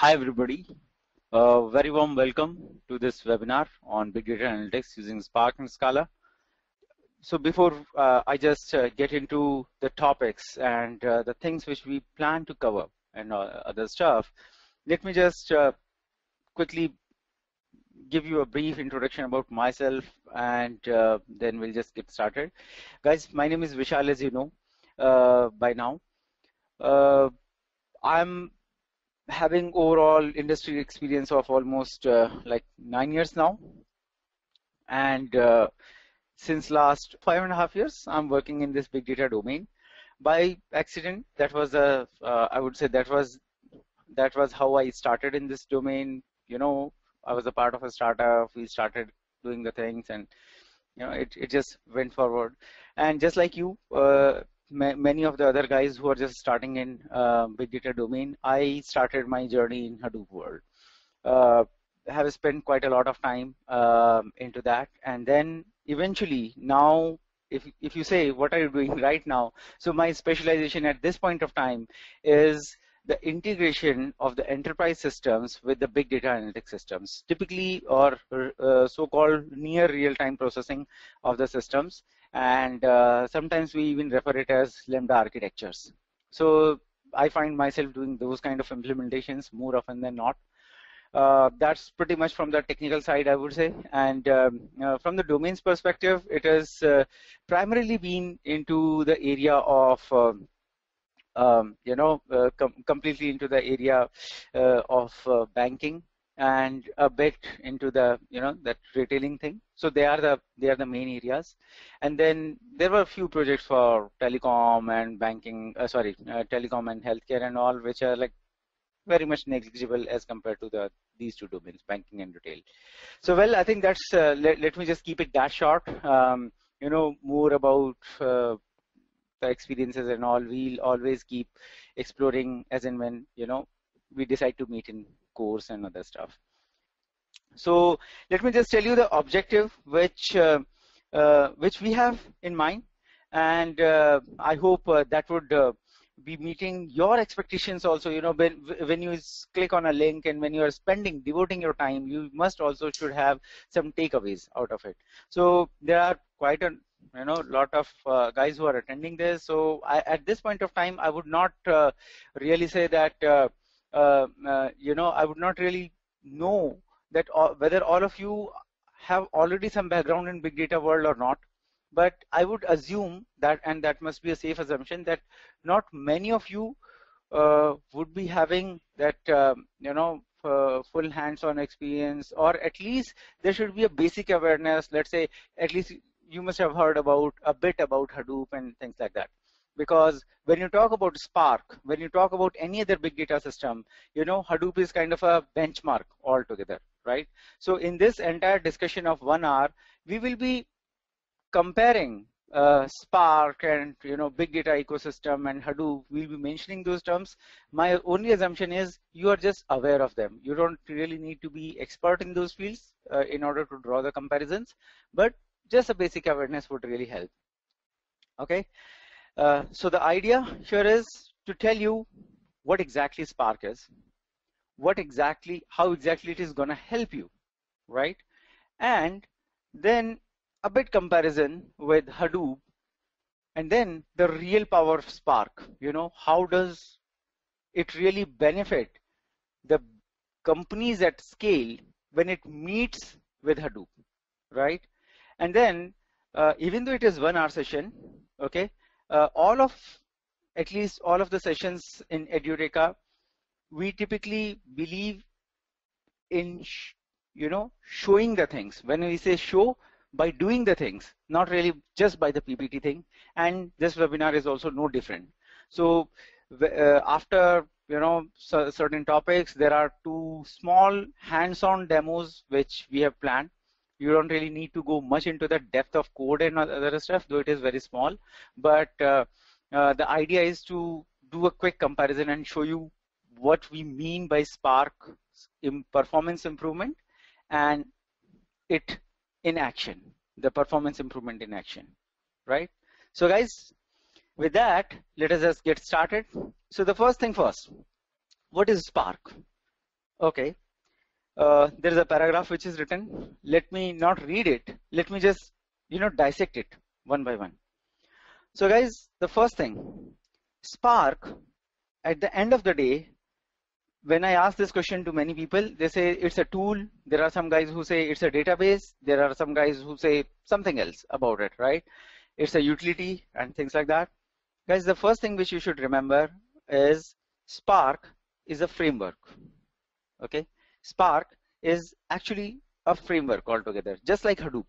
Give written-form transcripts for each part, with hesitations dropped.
Hi everybody, very warm welcome to this webinar on Big Data Analytics using Spark and Scala. So before I just get into the topics and the things which we plan to cover and other stuff, let me just quickly give you a brief introduction about myself and then we'll just get started. Guys, my name is Vishal, as you know by now. I'm having overall industry experience of almost like 9 years now, and since last 5.5 years I'm working in this big data domain by accident. That was a I would say that was how I started in this domain. You know, I was a part of a startup, we started doing the things, and you know it just went forward. And just like you, many of the other guys who are just starting in big data domain, I started my journey in Hadoop world. Have spent quite a lot of time into that, and then eventually now, if you say what are you doing right now, so my specialization at this point of time is the integration of the enterprise systems with the big data analytics systems, typically, or so-called near real-time processing of the systems. And sometimes we even refer it as lambda architectures. So I find myself doing those kind of implementations more often than not. That's pretty much from the technical side, I would say. And from the domains perspective, it has primarily been into the area of completely into the area of banking, and a bit into the, you know, that retailing thing. So they are the main areas, and then there were a few projects for telecom and banking, telecom and healthcare and all, which are like very much negligible as compared to these two domains, banking and retail. So well, I think that's let me just keep it that short. You know, more about the experiences and all, we'll always keep exploring as and when, you know, we decide to meet in course and other stuff. So let me just tell you the objective which we have in mind, and I hope that would be meeting your expectations also. You know, when you click on a link and when you are devoting your time, you must also should have some takeaways out of it. So there are quite a lot of guys who are attending this. So at this point of time, I would not really say that I would not really know that whether all of you have already some background in big data world or not, but I would assume that, and that must be a safe assumption, that not many of you would be having that full hands-on experience, or at least there should be a basic awareness. Let's say at least you must have heard about a bit about Hadoop and things like that. Because when you talk about Spark, when you talk about any other big data system, you know, Hadoop is kind of a benchmark altogether, right? So in this entire discussion of 1 hour, we will be comparing Spark and, you know, big data ecosystem and Hadoop. We'll be mentioning those terms. My only assumption is you are just aware of them. You don't really need to be expert in those fields in order to draw the comparisons, but just a basic awareness would really help. Okay. So the idea here is to tell you what exactly Spark is, how exactly it is going to help you, right? And then a bit comparison with Hadoop, and then the real power of Spark. You know, how does it really benefit the companies at scale when it meets with Hadoop, right? And then even though it is 1 hour session, okay, at least all of the sessions in Edureka, we typically believe in showing the things. When we say show, by doing the things, not really just by the PPT thing. And this webinar is also no different. So after certain topics, there are 2 small hands-on demos which we have planned. You don't really need to go much into the depth of code and other stuff, though it is very small. But the idea is to do a quick comparison and show you what we mean by Spark in performance improvement and it in action, the performance improvement in action, right? So guys, with that, let us just get started. So the first thing first, what is Spark? Okay, there is a paragraph which is written. Let me not read it. Let me just, you know, dissect it one by one. So guys, the first thing, Spark, at the end of the day, when I ask this question to many people, they say it's a tool. There are some guys who say it's a database. There are some guys who say something else about it, right? It's a utility and things like that. Guys, the first thing which you should remember is Spark is a framework. Okay, Spark is actually a framework altogether, just like Hadoop.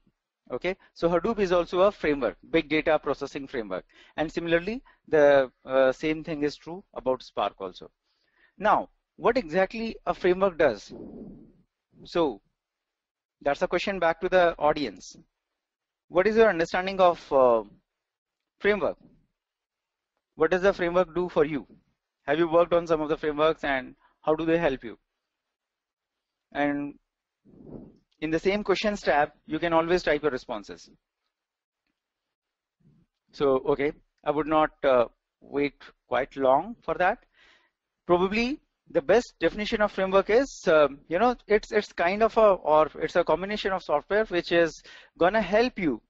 Okay, so Hadoop is also a framework, big data processing framework, and similarly the same thing is true about Spark also. Now, what exactly a framework does? So that's a question back to the audience. What is your understanding of framework? What does the framework do for you? Have you worked on some of the frameworks and how do they help you? And in the same questions tab, you can always type your responses. So, okay, I would not wait quite long for that. Probably the best definition of framework is, you know, it's kind of a, or it's a combination of software which is gonna help you,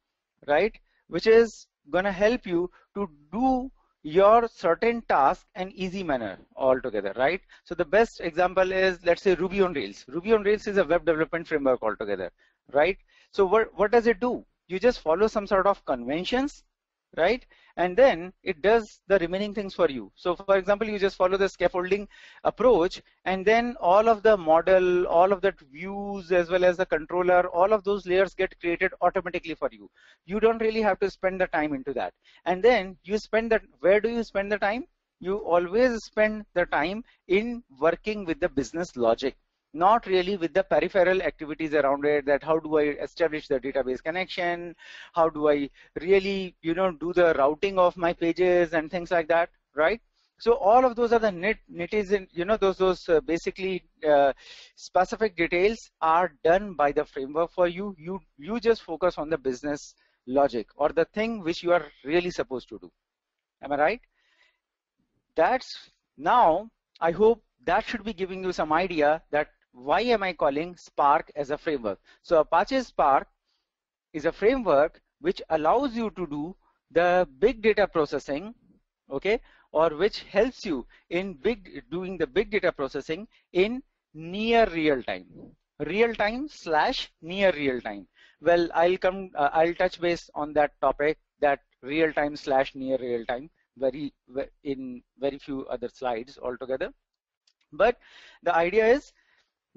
right? Which is gonna help you to do your certain task in easy manner altogether, right? So the best example is, let's say, Ruby on Rails. Ruby on Rails is a web development framework altogether, right? So what does it do? You just follow some sort of conventions, right? And then it does the remaining things for you. So for example, you just follow the scaffolding approach, and then all of the model, all of that views, as well as the controller, all of those layers get created automatically for you. You don't really have to spend the time into that. And then you spend that, where do you spend the time? You always spend the time in working with the business logic, not really with the peripheral activities around it, that how do I establish the database connection, how do I really, you know, do the routing of my pages and things like that, right? So all of those are the nitties, and you know, those basically specific details are done by the framework for you. You just focus on the business logic, or the thing which you are really supposed to do. Am I right? That's, now I hope that should be giving you some idea that why am I calling Spark as a framework. So Apache Spark is a framework which allows you to do the big data processing, okay, or which helps you in doing the big data processing in near real time, real time/near real time. Well, I'll touch base on that topic, that real time/near real time, in very few other slides altogether. But the idea is,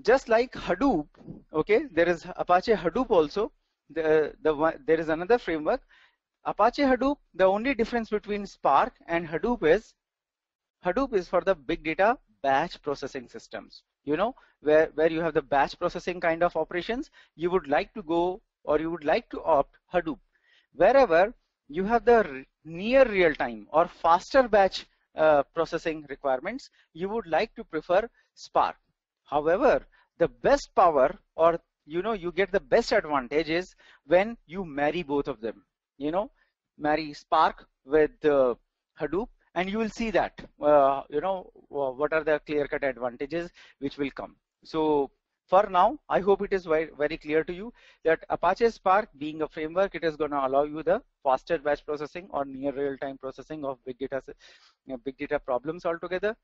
just like Hadoop, okay, there is Apache Hadoop also. There is another framework, Apache Hadoop. The only difference between Spark and Hadoop is, Hadoop is for the big data batch processing systems. You know, where you have the batch processing kind of operations, you would like to go, or you would like to opt Hadoop. Wherever you have the near real time or faster batch processing requirements, you would like to prefer Spark. However, the best power, or you know, you get the best advantage is when you marry both of them. You know, marry Spark with Hadoop, and you will see that you know, what are the clear-cut advantages which will come. So for now, I hope it is very clear to you that Apache Spark, being a framework, it is going to allow you the faster batch processing or near real-time processing of big data problems altogether.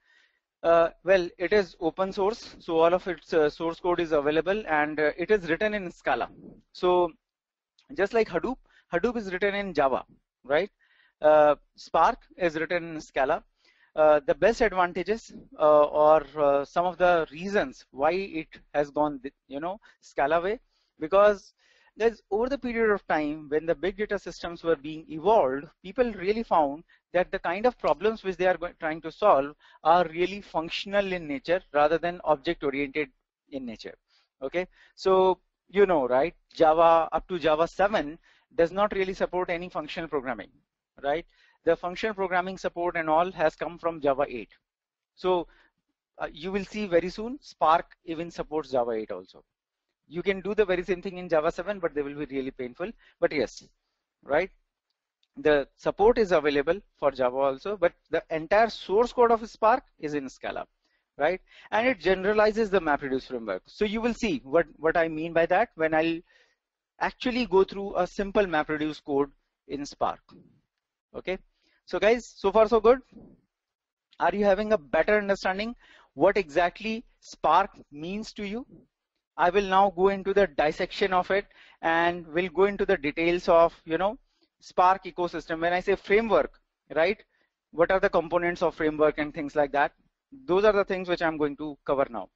Well, it is open source, so all of its source code is available, and it is written in Scala. So just like Hadoop, Hadoop is written in Java, right? Spark is written in Scala. The best advantages or some of the reasons why it has gone, you know, Scala way, because there's, over the period of time when the big data systems were being evolved, people really found that the kind of problems which they are trying to solve are really functional in nature rather than object oriented in nature. Okay, so you know, right, Java up to Java 7 does not really support any functional programming, right? The functional programming support and all has come from Java 8. So you will see very soon Spark even supports Java 8 also. You can do the very same thing in Java 7, but they will be really painful. But yes, right, the support is available for Java also, but the entire source code of Spark is in Scala, right? And it generalizes the MapReduce framework. So you will see what I mean by that when I'll actually go through a simple MapReduce code in Spark. Okay, so guys, so far so good. Are you having a better understanding what exactly Spark means to you? I will now go into the dissection of it, and we'll go into the details of, you know, Spark ecosystem. When I say framework, right, what are the components of framework and things like that? Those are the things which I'm going to cover now.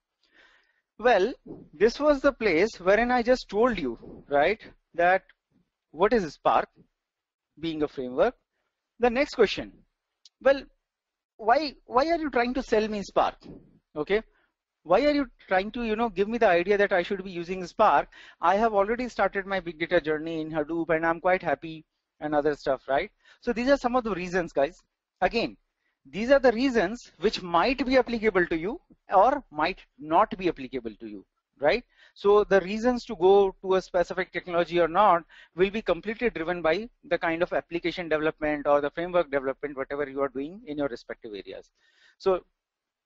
Well, this was the place wherein I just told you, right, that what is Spark being a framework. The next question, well, why are you trying to sell me Spark? Okay, why are you trying to, you know, give me the idea that I should be using Spark? I have already started my big data journey in Hadoop and I'm quite happy and other stuff, right? So these are some of the reasons, guys. Again, these are the reasons which might be applicable to you or might not be applicable to you, right? So the reasons to go to a specific technology or not will be completely driven by the kind of application development or the framework development, whatever you are doing in your respective areas. So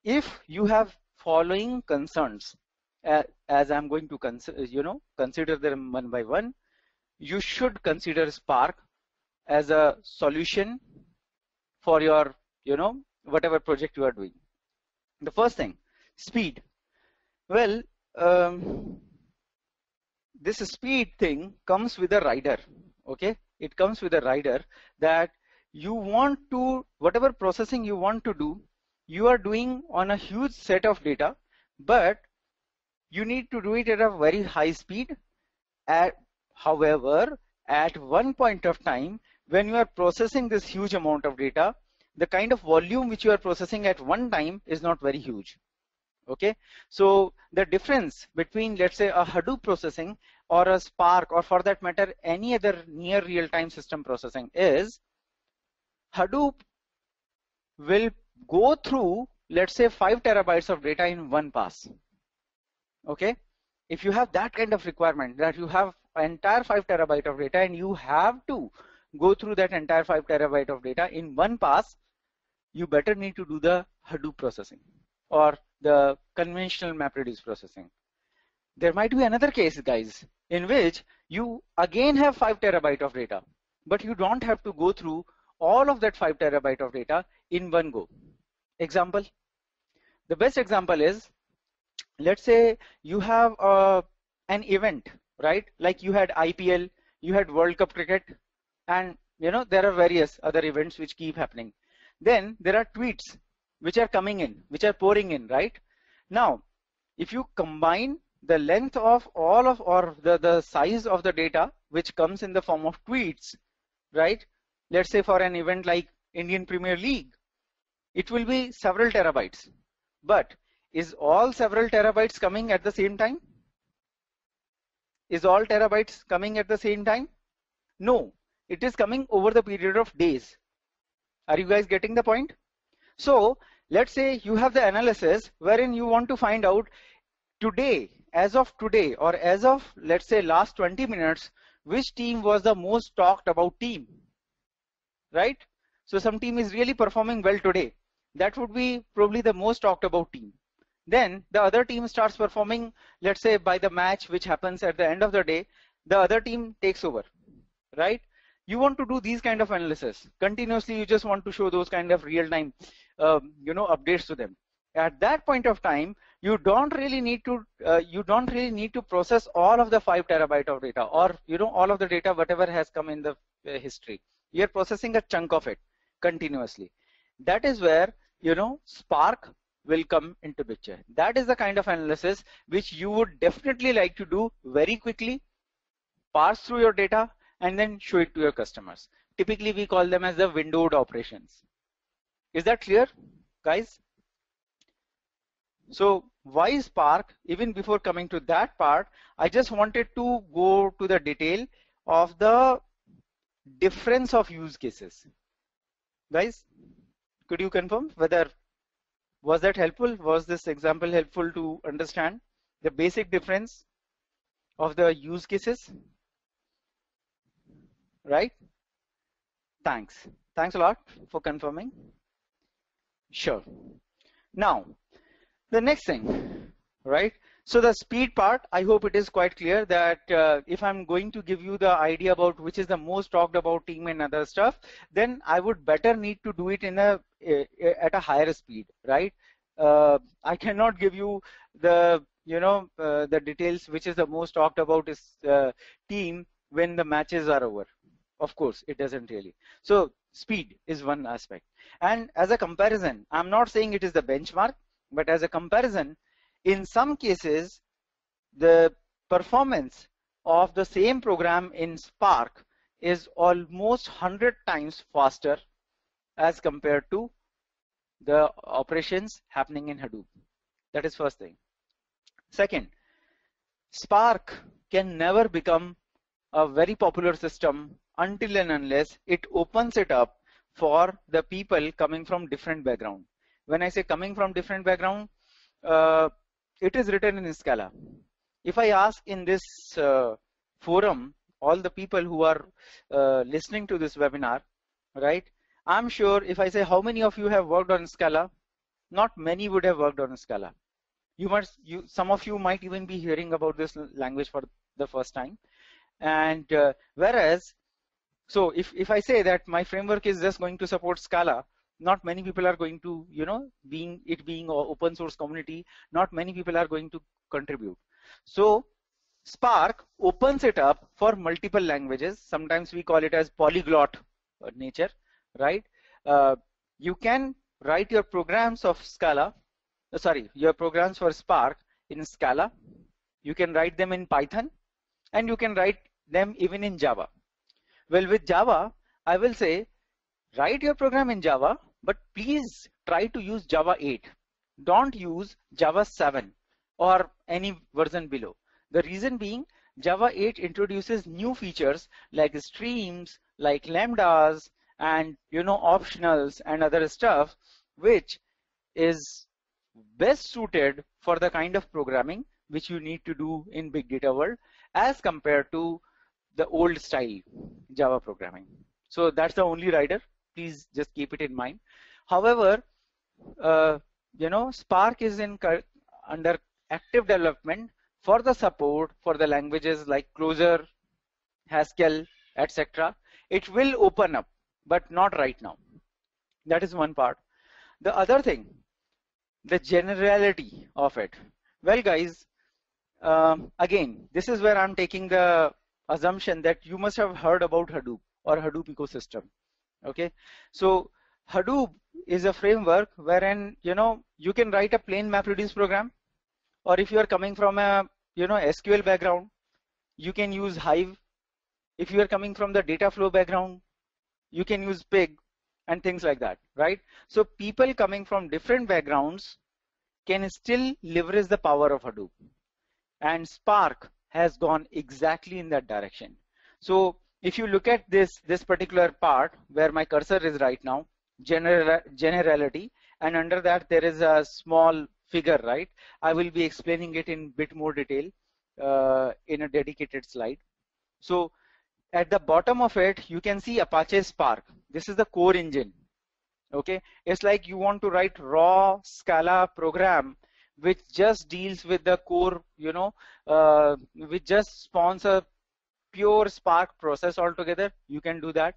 if you have following concerns, as I'm going to consider them one by one, you should consider Spark as a solution for your, you know, whatever project you are doing. The first thing, speed. Well, this speed thing comes with a rider. Okay, it comes with a rider that you want to, whatever processing you want to do, you are doing on a huge set of data, but you need to do it at a very high speed. However, at one point of time, when you are processing this huge amount of data, the kind of volume which you are processing at one time is not very huge. Okay, so the difference between, let's say, a Hadoop processing or a Spark, or for that matter any other near real-time system processing, is Hadoop will go through, let's say, 5 terabytes of data in one pass. Okay, if you have that kind of requirement that you have entire 5 terabyte of data and you have to go through that entire 5 terabyte of data in one pass, you better need to do the Hadoop processing or the conventional MapReduce processing. There might be another case, guys, in which you again have 5 terabyte of data, but you don't have to go through all of that 5 terabyte of data in one go. Example, the best example is, let's say you have an event, right? Like you had IPL, you had World Cup cricket, and you know there are various other events which keep happening. Then there are tweets which are coming in, which are pouring in, right? Now, if you combine the length of all of, or the size of the data which comes in the form of tweets, right? Let's say for an event like Indian Premier League, it will be several terabytes. But is all several terabytes coming at the same time? Is all terabytes coming at the same time? No, it is coming over the period of days. Are you guys getting the point? So let's say you have the analysis wherein you want to find out today, as of today, or as of, let's say, last 20 minutes, which team was the most talked about team, right? So some team is really performing well today. That would be probably the most talked about team. Then the other team starts performing, let's say, by the match which happens at the end of the day, the other team takes over, right? You want to do these kind of analysis continuously. You just want to show those kind of real-time updates to them. At that point of time, you don't really need to process all of the 5 terabyte of data, or you know, all of the data whatever has come in the history. You are processing a chunk of it continuously. That is where, you know, Spark will come into picture. That is the kind of analysis which you would definitely like to do very quickly, parse through your data, and then show it to your customers. Typically we call them as the windowed operations. Is that clear, guys? So why Spark? Even before coming to that part, I just wanted to go to the detail of the difference of use cases. Guys, could you confirm whether was that helpful? Was this example helpful to understand the basic difference of the use cases? Right, thanks a lot for confirming. Sure. Now The next thing, right? So the speed part, I hope it is quite clear that if I'm going to give you the idea about which is the most talked about team and other stuff, then I would better need to do it in at a higher speed, right? I cannot give you the, you know, the details which is the most talked about is team when the matches are over. Of course, it doesn't really. So speed is one aspect. And as a comparison, I'm not saying it is the benchmark, but as a comparison, in some cases, the performance of the same program in Spark is almost 100 times faster as compared to the operations happening in Hadoop. That is first thing. Second, Spark can never become a very popular system until and unless it opens it up for the people coming from different background. When I say coming from different background, it is written in Scala. If I ask in this forum, all the people who are listening to this webinar, right? I'm sure if I say how many of you have worked on Scala, not many would have worked on Scala. Some of you might even be hearing about this language for the first time. And whereas, so if I say that my framework is just going to support Scala, not many people are going to, you know, being an open source community, not many people are going to contribute. So Spark opens it up for multiple languages. Sometimes we call it as polyglot nature, right? You can write your programs of Scala, sorry, your programs for Spark in Scala. You can write them in Python, and you can write them even in Java. Well, with Java, I will say, write your program in Java, but please try to use Java 8. Don't use Java 7 or any version below. The reason being, Java 8 introduces new features like streams, like lambdas, and, you know, optionals and other stuff, which is best suited for the kind of programming which you need to do in big data world as compared to the old style Java programming. So that's the only rider. Please just keep it in mind. However, you know, Spark is under active development for the support for the languages like Clojure, Haskell, etc. It will open up, but not right now. That is one part. The other thing, the generality of it. Well, guys, again, this is where I'm taking the assumption that you must have heard about Hadoop or Hadoop ecosystem. Okay, so Hadoop is a framework wherein, you know, you can write a plain MapReduce program, or if you are coming from a, you know, SQL background, you can use Hive. If you are coming from the data flow background, you can use Pig and things like that, right? So people coming from different backgrounds can still leverage the power of Hadoop, and Spark has gone exactly in that direction. So if you look at this particular part where my cursor is right now, generality, and under that there is a small figure, right? I will be explaining it in bit more detail in a dedicated slide. So at the bottom of it, you can see Apache Spark. This is the core engine. Okay, it's like you want to write raw Scala program which just deals with the core, you know, which just spawns a pure Spark process altogether. You can do that.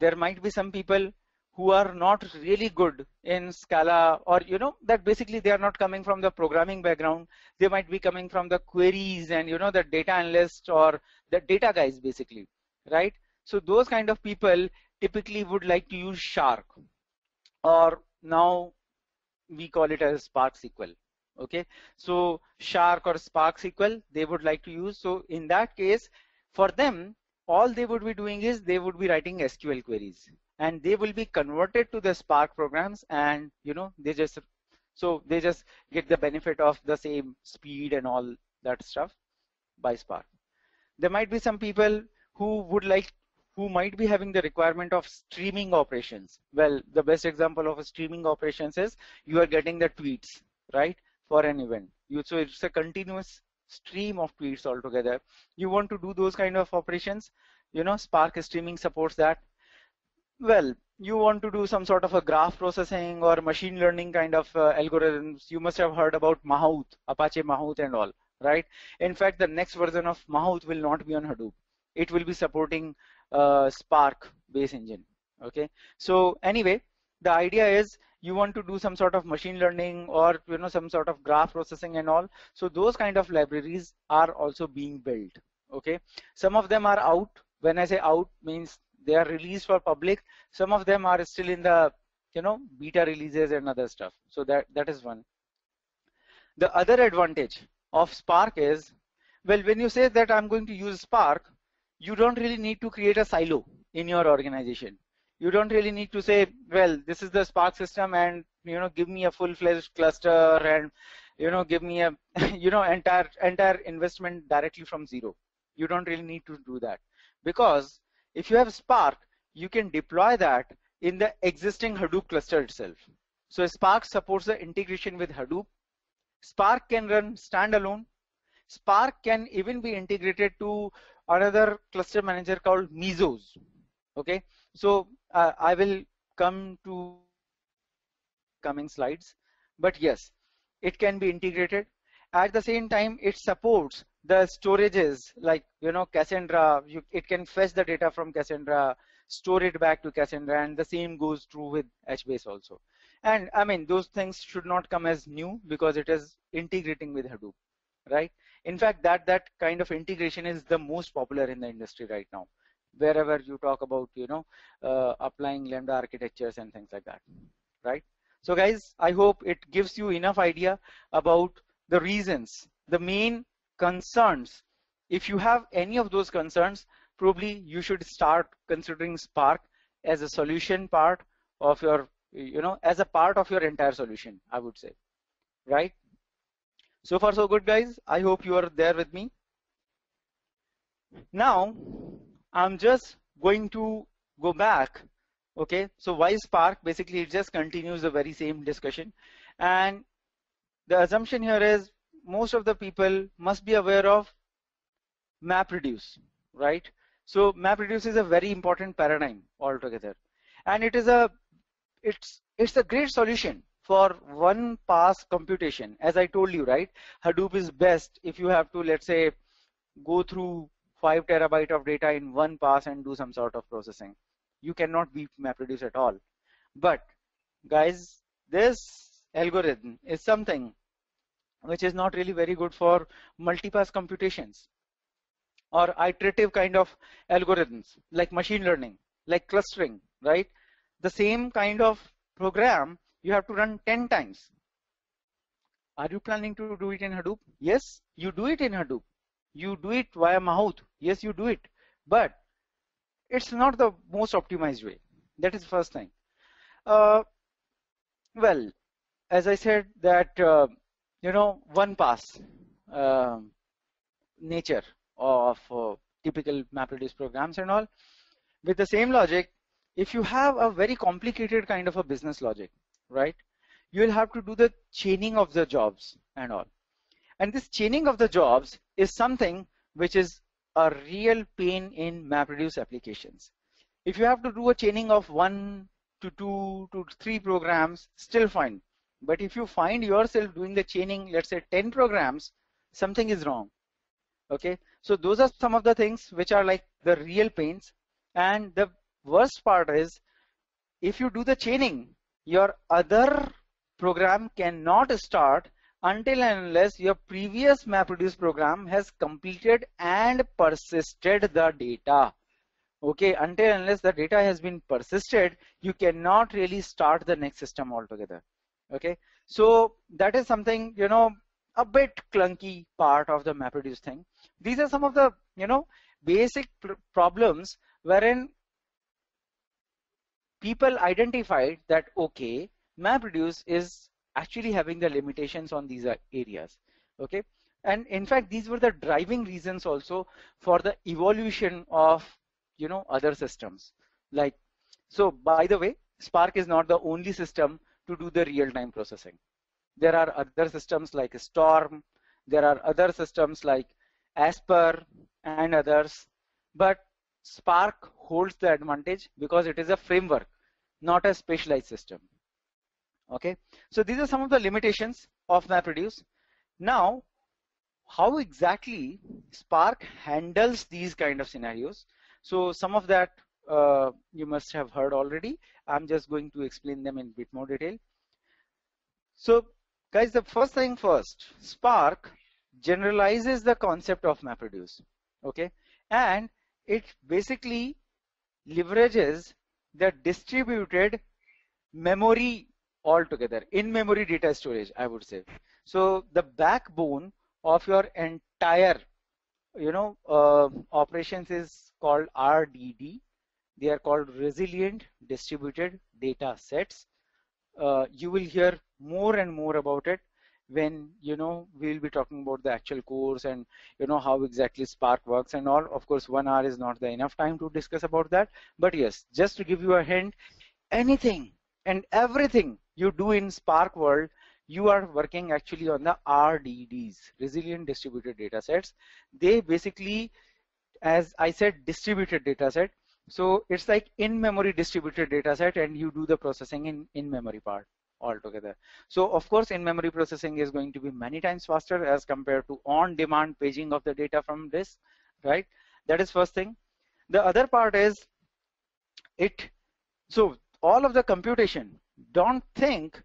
There might be some people who are not really good in Scala, or, you know, that basically they are not coming from the programming background. They might be coming from the queries and, you know, the data analyst or the data guys basically, right? So those kind of people typically would like to use Shark, or now we call it as Spark SQL. Okay, so Shark or Spark SQL they would like to use. So in that case, for them, all they would be doing is they would be writing SQL queries, and they will be converted to the Spark programs, and, you know, they just get the benefit of the same speed and all that stuff by Spark. There might be some people who might be having the requirement of streaming operations. Well, the best example of a streaming operations is you are getting the tweets, right? For an event, so it's a continuous stream of tweets altogether. You want to do those kind of operations, you know, Spark Streaming supports that. well, you want to do some sort of a graph processing or machine learning kind of algorithms, you must have heard about Mahout, Apache Mahout and all, right? In fact, the next version of Mahout will not be on Hadoop. It will be supporting Spark base engine, okay? So anyway, the idea is you want to do some sort of machine learning or, you know, some sort of graph processing and all. So those kind of libraries are also being built, okay? Some of them are out. When I say out, means they are released for public. Some of them are still in the, you know, beta releases and other stuff. So that is one. The other advantage of Spark is, well, when you say that I'm going to use Spark, you don't really need to create a silo in your organization. You don't really need to say, well, this is the Spark system and, you know, give me a full-fledged cluster and, you know, give me a, you know, entire investment directly from zero. You don't really need to do that, because if you have Spark, you can deploy that in the existing Hadoop cluster itself. So Spark supports the integration with Hadoop. Spark can run standalone. Spark can even be integrated to another cluster manager called Mesos. Okay, so I will come to coming slides, but yes, it can be integrated. At the same time, it supports the storages like, you know, Cassandra. It can fetch the data from Cassandra, store it back to Cassandra, and the same goes true with HBase also. And I mean, those things should not come as new because it is integrating with Hadoop, right? In fact, that kind of integration is the most popular in the industry right now, wherever you talk about, you know, applying Lambda architectures and things like that, right? So guys, I hope it gives you enough idea about the reasons, the main concerns. If you have any of those concerns, probably you should start considering Spark as a solution part of your, you know, as a part of your entire solution, I would say, right? So far so good, guys. I hope you are there with me. Now I'm just going to go back, okay? So why Spark? Basically, it just continues the very same discussion, and the assumption here is most of the people must be aware of MapReduce, right? So MapReduce is a very important paradigm altogether, and it is a it's a great solution for one pass computation. As I told you, right, Hadoop is best if you have to, let's say, go through 5 TB of data in one pass and do some sort of processing. You cannot beat MapReduce at all. But guys, this algorithm is something which is not really very good for multipass computations or iterative kind of algorithms like machine learning, like clustering, right? The same kind of program you have to run 10 times. Are you planning to do it in Hadoop? Yes, you do it in Hadoop. You do it via Mahout. Yes, you do it, but it's not the most optimized way. That is the first thing. Well, as I said that, you know, one pass nature of typical MapReduce programs and all. With the same logic, if you have a very complicated kind of a business logic, right, you will have to do the chaining of the jobs and all. And this chaining of the jobs is something which is a real pain in MapReduce applications. If you have to do a chaining of 1 to 2 to 3 programs, still fine. But if you find yourself doing the chaining, let's say 10 programs, something is wrong, okay? So those are some of the things which are like the real pains. And the worst part is, if you do the chaining, your other program cannot start until and unless your previous MapReduce program has completed and persisted the data. Okay, until and unless the data has been persisted, you cannot really start the next system altogether. Okay, so that is something, you know, a bit clunky part of the MapReduce thing. These are some of the, you know, basic problems wherein people identified that, okay, MapReduce is actually having the limitations on these areas, okay? And in fact, these were the driving reasons also for the evolution of, you know, other systems. Like, so by the way, Spark is not the only system to do the real-time processing. There are other systems like Storm, there are other systems like Esper and others, but Spark holds the advantage because it is a framework, not a specialized system. Okay, so these are some of the limitations of MapReduce. Now, how exactly Spark handles these kind of scenarios? So some of that you must have heard already. I'm just going to explain them in a bit more detail. So guys, the first thing first, Spark generalizes the concept of MapReduce, okay, and it basically leverages the distributed memory altogether, in-memory data storage, I would say. So the backbone of your entire, you know, operations is called RDD. They are called resilient distributed data sets. You will hear more and more about it when, you know, we'll be talking about the actual course and, you know, how exactly Spark works and all. Of course, 1 hour is not the enough time to discuss about that, but yes, just to give you a hint, anything and everything you do in Spark world, you are working actually on the RDDs, resilient distributed data sets. They basically, as I said, distributed data set. So it's like in-memory distributed data set, and you do the processing in-memory part altogether. So of course, in-memory processing is going to be many times faster as compared to on-demand paging of the data from disk, right? That is first thing. The other part is it, so all of the computation, don't think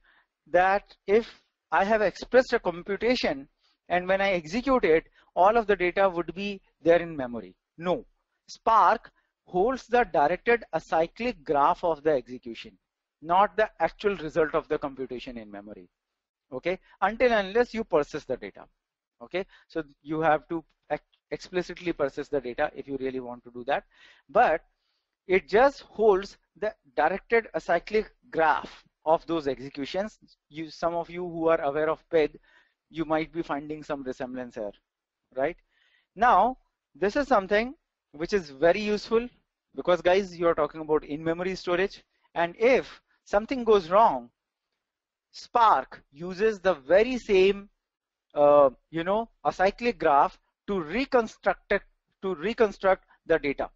that if I have expressed a computation and when I execute it, all of the data would be there in memory. No, Spark holds the directed acyclic graph of the execution, not the actual result of the computation in memory, okay, until unless you persist the data, okay. So you have to explicitly persist the data if you really want to do that, but it just holds the directed acyclic graph of those executions. You, some of you who are aware of Pig, you might be finding some resemblance here, right? Now, this is something which is very useful because guys, you are talking about in-memory storage, and if something goes wrong, Spark uses the very same, you know, acyclic graph to reconstruct the data.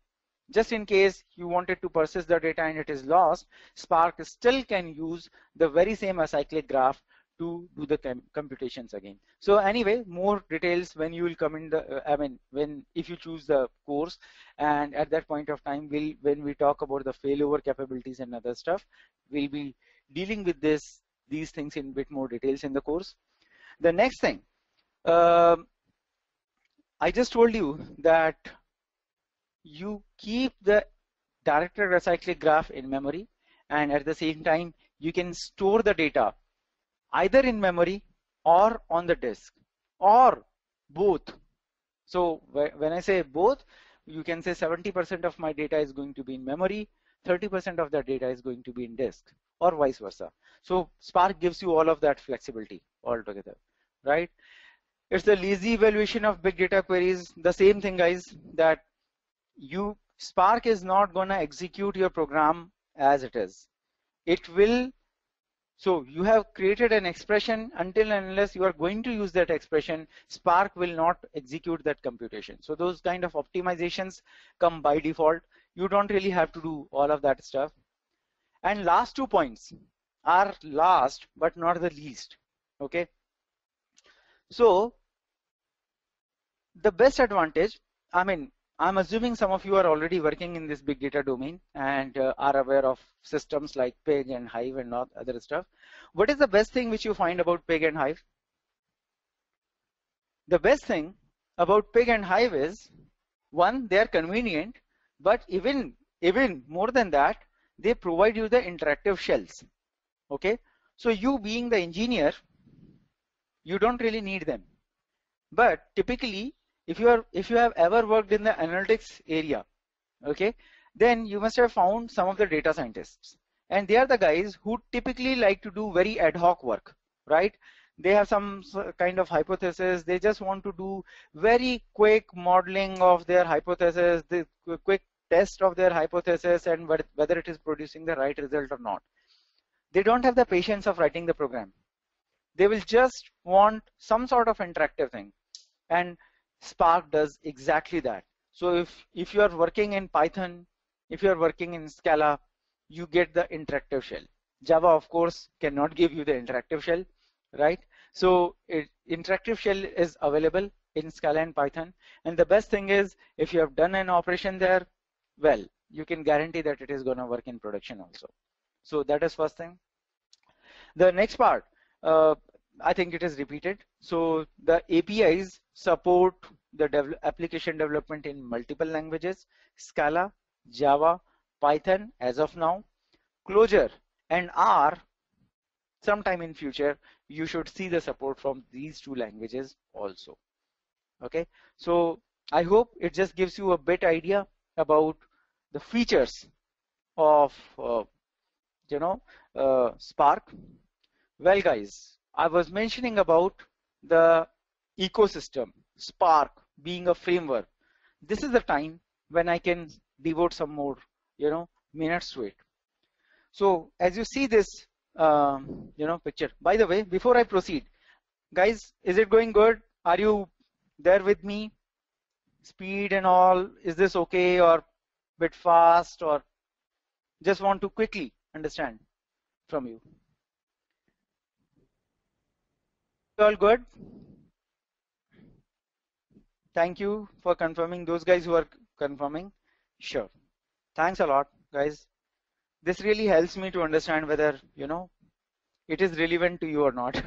Just in case you wanted to persist the data and it is lost, Spark still can use the very same acyclic graph to do the computations again. So anyway, more details when you will come in the, if you choose the course, and at that point of time, when we talk about the failover capabilities and other stuff, we'll be dealing with these things in a bit more details in the course. The next thing, I just told you that you keep the directed acyclic graph in memory, and at the same time, you can store the data either in memory or on the disk or both. So when I say both, you can say 70% of my data is going to be in memory, 30% of the data is going to be in disk, or vice versa. So Spark gives you all of that flexibility altogether, right? It's the lazy evaluation of big data queries. The same thing, guys, that Spark is not going to execute your program as it is. It will, so you have created an expression, until and unless you are going to use that expression, Spark will not execute that computation. So those kind of optimizations come by default. You don't really have to do all of that stuff. And last 2 points are last but not the least, okay? So the best advantage, I mean, I'm assuming some of you are already working in this big data domain and are aware of systems like Pig and Hive and other stuff. What is the best thing which you find about Pig and Hive? The best thing about Pig and Hive is, one, they are convenient, but even more than that, they provide you the interactive shells, okay? So you being the engineer, you don't really need them, but typically, if you have ever worked in the analytics area, okay, then you must have found some of the data scientists, and they are the guys who typically like to do very ad hoc work, right? They have some kind of hypothesis. They just want to do very quick modeling of their hypothesis, the quick test of their hypothesis, and whether it is producing the right result or not. They don't have the patience of writing the program. They will just want some sort of interactive thing, and Spark does exactly that. So if you are working in Python If you are working in Scala, you get the interactive shell. Java, of course, cannot give you the interactive shell, right? So interactive shell is available in Scala and Python. And the best thing is, if you have done an operation there, well, you can guarantee that it is going to work in production also. So that is first thing. The next part, I think it is repeated. So the APIs support the application development in multiple languages, Scala, Java, Python as of now, Clojure and R. Sometime in future, you should see the support from these two languages also. Okay, so I hope it just gives you a bit idea about the features of Spark. Well, guys, I was mentioning about the ecosystem, Spark being a framework. This is the time when I can devote some more, minutes to it. So as you see this, picture. By the way, before I proceed, guys, is it going good? Are you there with me? Speed and all, is this okay or bit fast, or just want to quickly understand from you? All good? Thank you for confirming. Those guys who are confirming, sure. Thanks a lot, guys. This really helps me to understand whether, it is relevant to you or not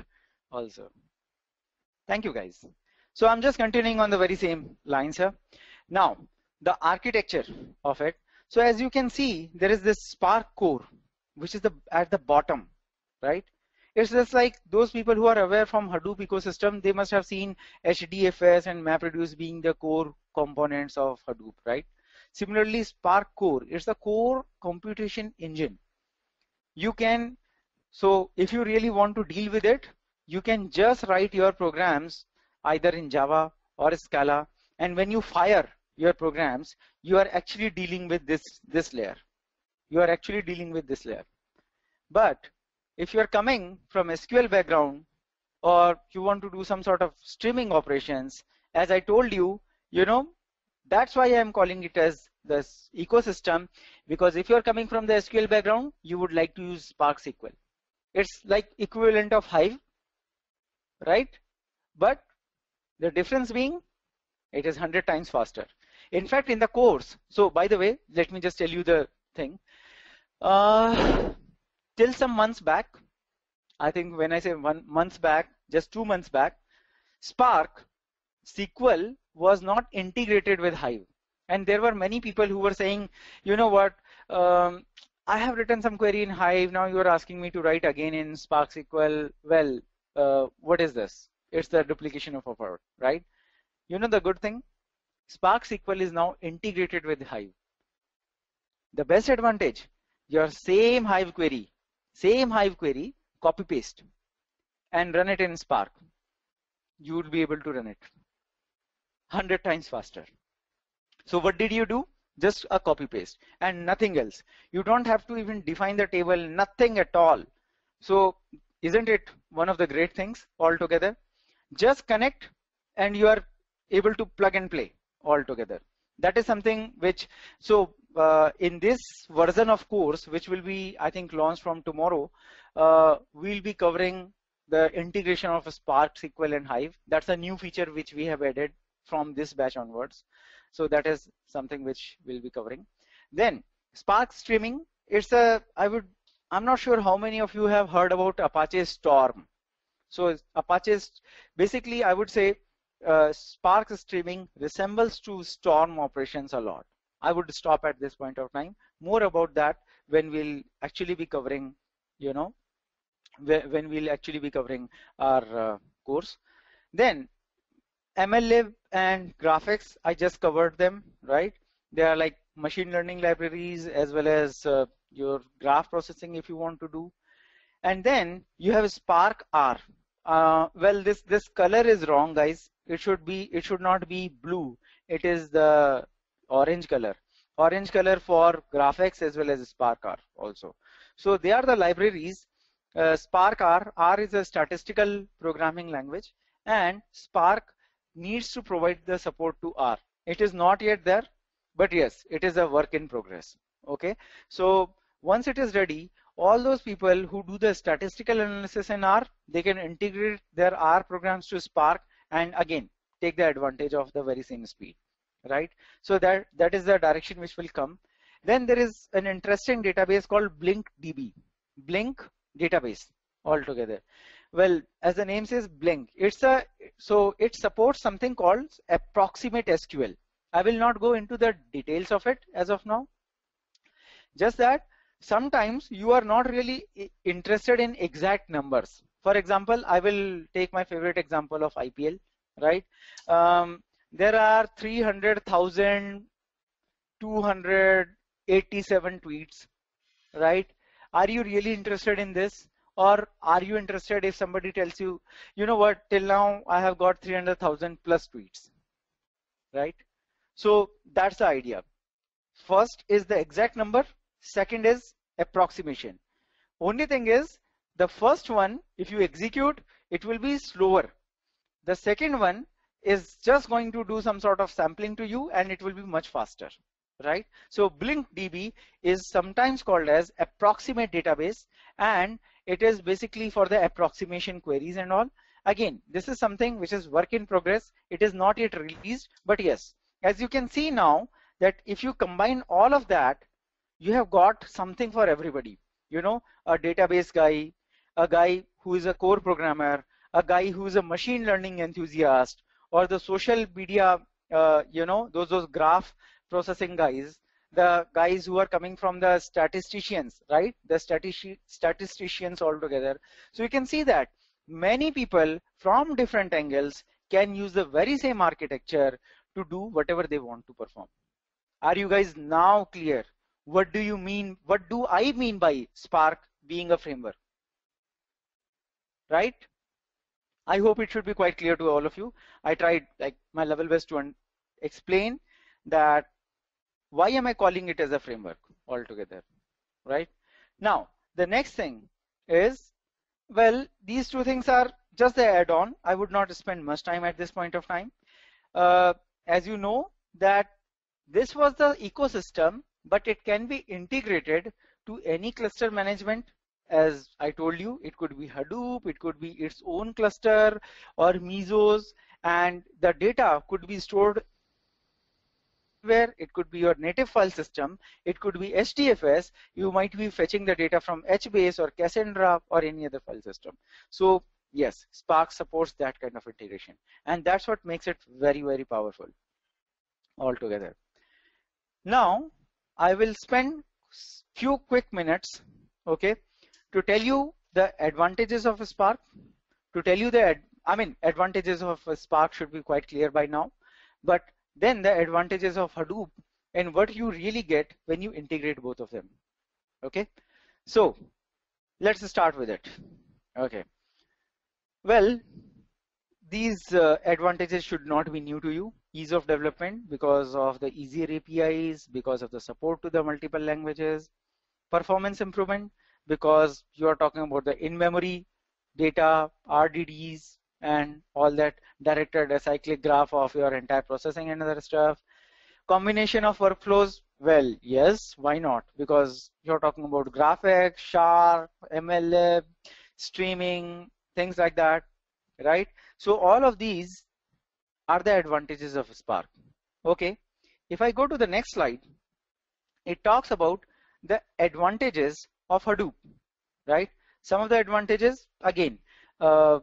also. Thank you, guys. So I'm just continuing on the very same lines here. Now, the architecture of it. So as you can see, there is this Spark core, which is at the bottom, right? It's just like those people who are aware from Hadoop ecosystem, they must have seen HDFS and MapReduce being the core components of Hadoop, right? Similarly, Spark core, it's the core computation engine. So if you really want to deal with it, you can just write your programs either in Java or Scala, and when you fire your programs, you are actually dealing with this layer. You are actually dealing with this layer. But if you are coming from SQL background, or you want to do some sort of streaming operations, as I told you, that's why I am calling it as this ecosystem, because if you are coming from the SQL background, you would like to use Spark SQL. It's like equivalent of Hive, right? But the difference being, it is 100 times faster. In fact, in the course, so by the way, let me just tell you the thing. Till some months back, I think when I say 1 month back, just 2 months back, Spark SQL was not integrated with Hive, and there were many people who were saying, you know what, I have written some query in Hive, now you are asking me to write again in Spark SQL. Well, what is this? It's the duplication of effort, right? The good thing, Spark SQL is now integrated with Hive. The best advantage, your same Hive query, copy paste and run it in Spark. You would be able to run it 100 times faster. So what did you do? Just a copy paste and nothing else. You don't have to even define the table, nothing at all. So isn't it one of the great things altogether? Just connect and you are able to plug and play altogether. That is something which, so in this version of course, which will be, I think, launched from tomorrow, we'll be covering the integration of Spark SQL and Hive. That's a new feature which we have added from this batch onwards. So that is something which we'll be covering. Then Spark streaming, I'm not sure how many of you have heard about Apache Storm. So Apache's, basically I would say Spark streaming resembles to Storm operations a lot. I would stop at this point of time. More about that when we'll actually be covering, when we'll actually be covering our course. Then MLlib and GraphX, I just covered them, right? They are like machine learning libraries as well as your graph processing if you want to do. And then you have Spark R. Well, this color is wrong, guys. It should not be blue. It is the orange color for GraphX as well as Spark R also. So they are the libraries. Spark R is a statistical programming language, and Spark needs to provide the support to R. It is not yet there, but yes, it is a work in progress. Okay, so once it is ready, all those people who do the statistical analysis in R, they can integrate their R programs to Spark and again take the advantage of the very same speed, right? So that is the direction which will come. Then there is an interesting database called BlinkDB, Blink database altogether. Well, as the name says, Blink, it supports something called approximate SQL. I will not go into the details of it as of now. Just that sometimes you are not really interested in exact numbers. For example, I will take my favorite example of IPL, right? There are 300,287 tweets, right? Are you really interested in this? Or are you interested if somebody tells you, you know what, till now I have got 300,000 plus tweets, right? So that's the idea. First is the exact number, second is approximation. Only thing is, the first one, if you execute, it will be slower. The second one is just going to do some sort of sampling to you and it will be much faster, right? So BlinkDB is sometimes called as approximate database, and it is basically for the approximation queries and all. Again, this is something which is work in progress. It is not yet released, but yes, as you can see now that if you combine all of that, you have got something for everybody. You know, a database guy, a guy who is a core programmer, a guy who is a machine learning enthusiast, or the social media, you know, those graph processing guys, the guys who are coming from the statisticians, right? The statisticians all together. So you can see that many people from different angles can use the very same architecture to do whatever they want to perform. Are you guys now clear? What do you mean? What do I mean by Spark being a framework, right? I hope it should be quite clear to all of you. I tried like my level best to explain that why am I calling it as a framework altogether, right? Now, the next thing is, well, these two things are just the add-on. I would not spend much time at this point of time. As you know that this was the ecosystem, but it can be integrated to any cluster management. As I told you, it could be Hadoop, it could be its own cluster or Mesos, and the data could be stored where it could be your native file system, it could be HDFS, you might be fetching the data from HBase or Cassandra or any other file system. So yes, Spark supports that kind of integration, and that's what makes it very, very powerful altogether. Now, I will spend few quick minutes, okay, to tell you the advantages of Spark, to tell you the, advantages of Spark should be quite clear by now, but then the advantages of Hadoop and what you really get when you integrate both of them, okay? So let's start with it, okay? Well, these advantages should not be new to you. Ease of development because of the easier APIs, because of the support to the multiple languages, performance improvement, because you are talking about the in-memory data, RDDs, and all that directed acyclic graph of your entire processing and other stuff. Combination of workflows, well, yes, why not? Because you're talking about GraphX, Shark, MLlib, streaming, things like that, right? So all of these are the advantages of Spark, okay? If I go to the next slide, it talks about the advantages of Hadoop, right? Some of the advantages, again,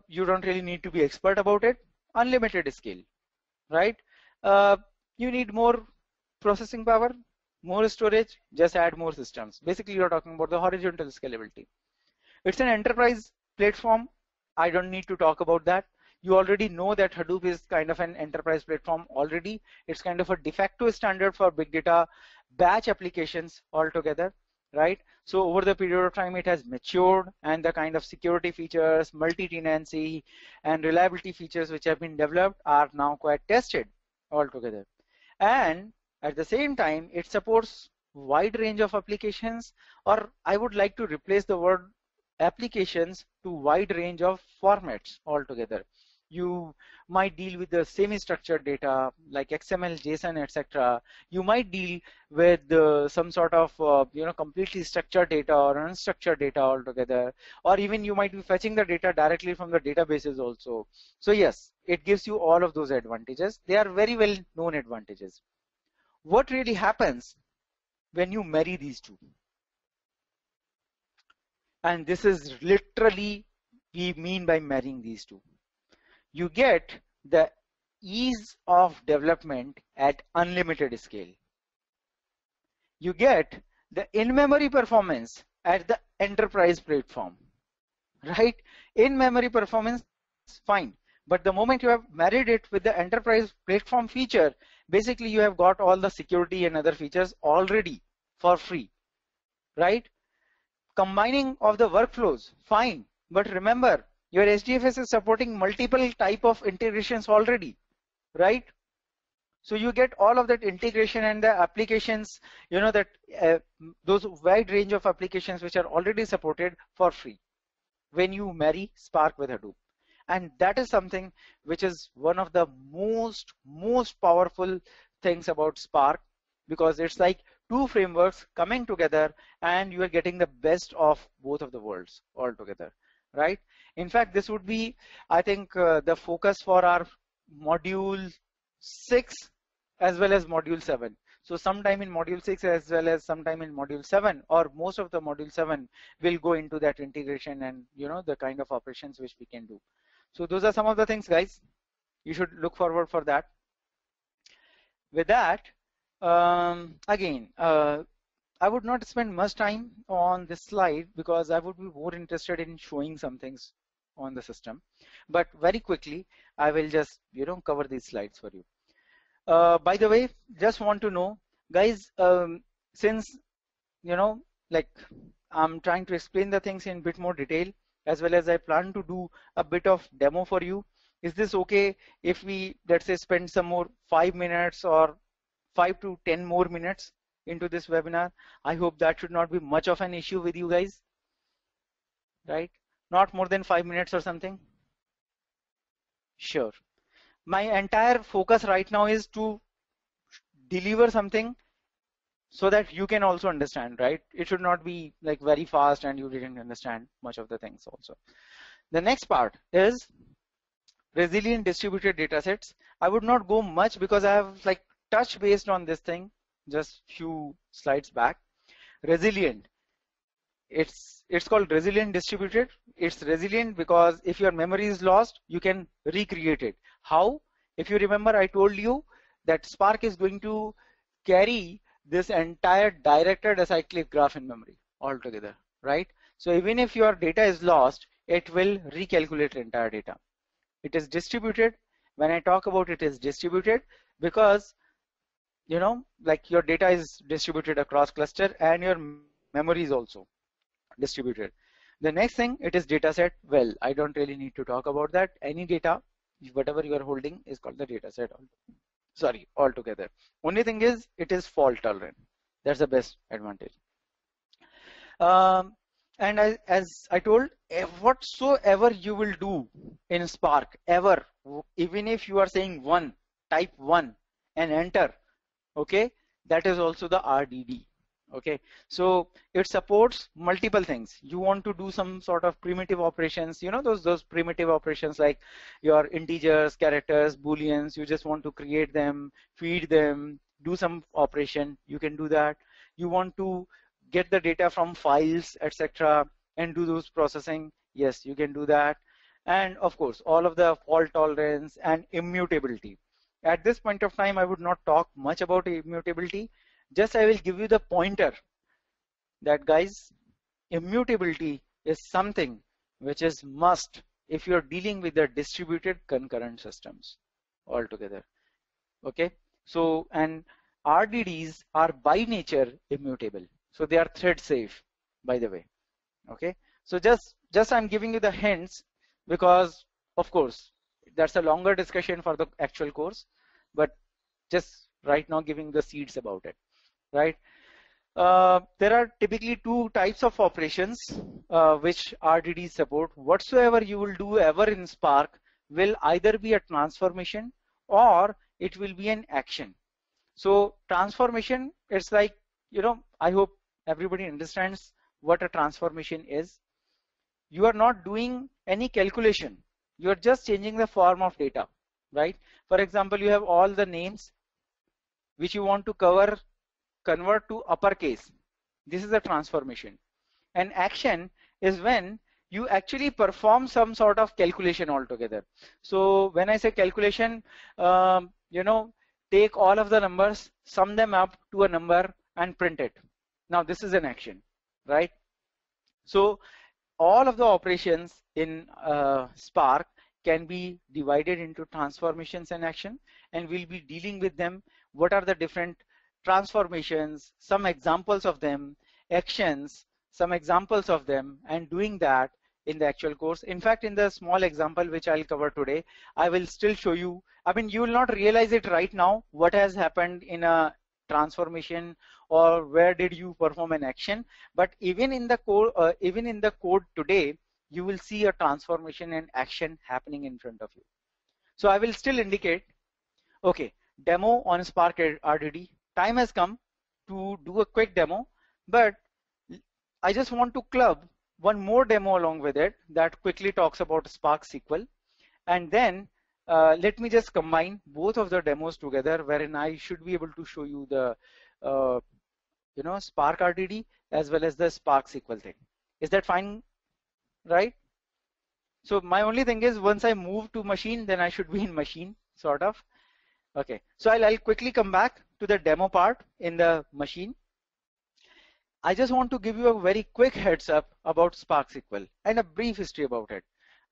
you don't really need to be expert about it. Unlimited scale, right? You need more processing power, more storage, just add more systems. Basically, you're talking about the horizontal scalability. It's an enterprise platform. I don't need to talk about that. You already know that Hadoop is kind of an enterprise platform already. It's kind of a de facto standard for big data batch applications altogether, right? So over the period of time, it has matured, and the kind of security features, multi-tenancy, and reliability features which have been developed are now quite tested altogether. And at the same time, it supports wide range of applications, or I would like to replace the word applications to wide range of formats altogether. You might deal with the semi-structured data like XML, JSON, etc. You might deal with some sort of completely structured data or unstructured data altogether, or even you might be fetching the data directly from the databases also. So yes, it gives you all of those advantages. They are very well known advantages. What really happens when you marry these two? And this is literally we mean by marrying these two. You get the ease of development at unlimited scale. You get the in-memory performance at the enterprise platform, right? In-memory performance is fine, but the moment you have married it with the enterprise platform feature, basically you have got all the security and other features already for free, right? Combining of the workflows, fine, but remember, your HDFS is supporting multiple type of integrations already, right? So you get all of that integration and the applications, you know, that those wide range of applications which are already supported for free when you marry Spark with Hadoop. And that is something which is one of the most powerful things about Spark, because it's like two frameworks coming together and you are getting the best of both of the worlds altogether, right? In fact, this would be, I think, the focus for our module 6 as well as module 7. So sometime in module 6 as well as sometime in module 7, or most of the module 7 will go into that integration and, you know, the kind of operations which we can do. So those are some of the things, guys. You should look forward for that. With that, I would not spend much time on this slide because I would be more interested in showing some things on the system. But very quickly, I will just, you know, cover these slides for you. By the way, just want to know, guys, since, you know, like I'm trying to explain the things in a bit more detail, as well as I plan to do a bit of demo for you. Is this okay if we, let's say, spend some more 5 minutes or 5 to 10 more minutes into this webinar? I hope that should not be much of an issue with you guys, right? Not more than 5 minutes or something. Sure. My entire focus right now is to deliver something so that you can also understand, right? It should not be like very fast and you didn't understand much of the things also. The next part is resilient distributed data sets. I would not go much because I have like touched based on this thing just few slides back. Resilient, it's called resilient distributed. It's resilient because if your memory is lost, you can recreate it. How? If you remember, I told you that Spark is going to carry this entire directed acyclic graph in memory altogether, right? So even if your data is lost, it will recalculate entire data. It is distributed. When I talk about it is distributed, because you know, like your data is distributed across cluster and your memory is also distributed. The next thing, it is data set. Well, I don't really need to talk about that. Any data, whatever you are holding is called the data set. Sorry, altogether. Only thing is, it is fault tolerant. That's the best advantage. And as I told, whatsoever you will do in Spark, ever, even if you are saying one, type one and enter, okay, that is also the RDD. Okay, so it supports multiple things. You want to do some sort of primitive operations, you know, those primitive operations like your integers, characters, booleans. You just want to create them, feed them, do some operation, you can do that. You want to get the data from files, etc., and do those processing. Yes, you can do that. And of course, all of the fault tolerance and immutability. At this point of time, I would not talk much about immutability. Just I will give you the pointer that, guys, immutability is something which is must if you're dealing with the distributed concurrent systems altogether. Okay, so and RDDs are by nature immutable, so they are thread safe, by the way. Okay, so just I'm giving you the hints because of course that's a longer discussion for the actual course, but just right now giving the seeds about it, right? There are typically two types of operations which RDDs support. Whatsoever you will do ever in Spark will either be a transformation or it will be an action. So transformation, it's like, you know, I hope everybody understands what a transformation is. You are not doing any calculation, you are just changing the form of data, right? For example, you have all the names which you want to convert to uppercase. This is a transformation. An action is when you actually perform some sort of calculation altogether. So when I say calculation, you know, take all of the numbers, sum them up to a number and print it. Now this is an action, right? So all of the operations in Spark can be divided into transformations and action, and we'll be dealing with them. What are the different transformations, some examples of them, actions, some examples of them, and doing that in the actual course. In fact, in the small example which I'll cover today, I will still show you. I mean, you will not realize it right now what has happened in a transformation or where did you perform an action, but even in the code today, you will see a transformation and action happening in front of you. So I will still indicate, okay, demo on Spark RDD. Time has come to do a quick demo, but I just want to club one more demo along with it that quickly talks about Spark SQL, and then let me just combine both of the demos together, wherein I should be able to show you the you know, Spark RDD as well as the Spark SQL thing. Is that fine, right? So my only thing is, once I move to machine, then I should be in machine, sort of. Okay, so I'll quickly come back to the demo part in the machine. I just want to give you a very quick heads up about Spark SQL and a brief history about it,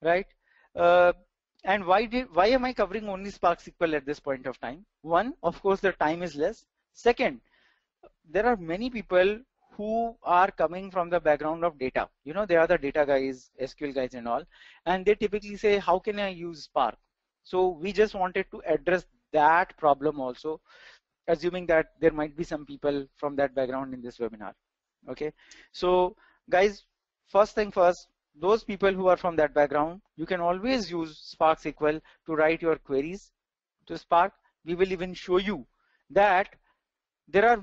right? And why am I covering only Spark SQL at this point of time? One, of course, the time is less. Second, there are many people who are coming from the background of data. You know, they are the data guys, SQL guys and all, and they typically say, how can I use Spark? So we just wanted to address that problem also, assuming that there might be some people from that background in this webinar. Okay, so guys, first thing first, those people who are from that background, you can always use Spark SQL to write your queries to Spark. We will even show you that there are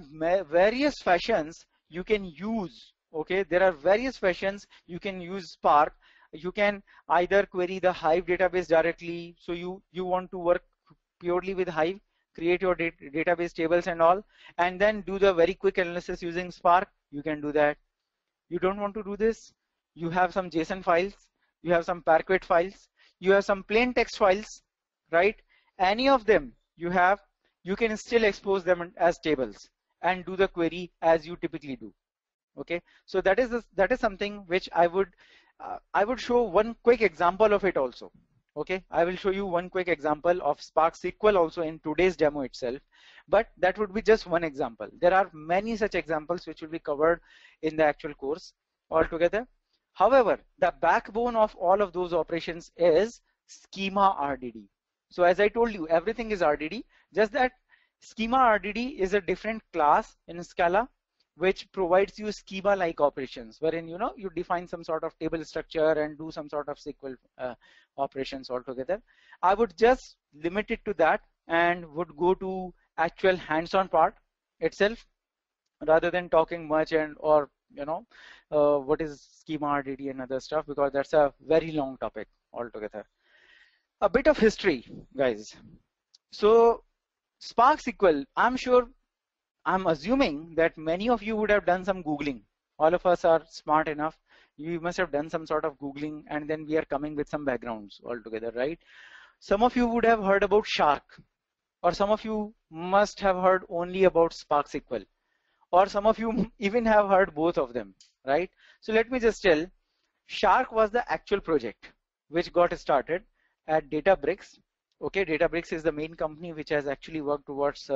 various fashions you can use. Okay, there are various fashions you can use Spark. You can either query the Hive database directly, so you want to work purely with Hive, create your database tables and all, and then do the very quick analysis using Spark. You can do that. You don't want to do this, you have some JSON files, you have some Parquet files, you have some plain text files, right? Any of them you have, you can still expose them as tables and do the query as you typically do. Okay, so that is something which I would show one quick example of it also. Okay, I will show you one quick example of Spark SQL also in today's demo itself, but that would be just one example. There are many such examples which will be covered in the actual course altogether. However, the backbone of all of those operations is schema RDD. So as I told you, everything is RDD, just that schema RDD is a different class in Scala which provides you schema-like operations, wherein, you know, you define some sort of table structure and do some sort of SQL operations altogether. I would just limit it to that and would go to actual hands-on part itself rather than talking much and or, you know, what is schema RDD and other stuff, because that's a very long topic altogether. A bit of history, guys. So Spark SQL, I'm assuming that many of you would have done some Googling. All of us are smart enough. You must have done some sort of Googling, and then we are coming with some backgrounds altogether, right? Some of you would have heard about Shark, or some of you must have heard only about Spark SQL, or some of you even have heard both of them, right? So let me just tell, Shark was the actual project which got started at Databricks. Okay, Databricks is the main company which has actually worked towards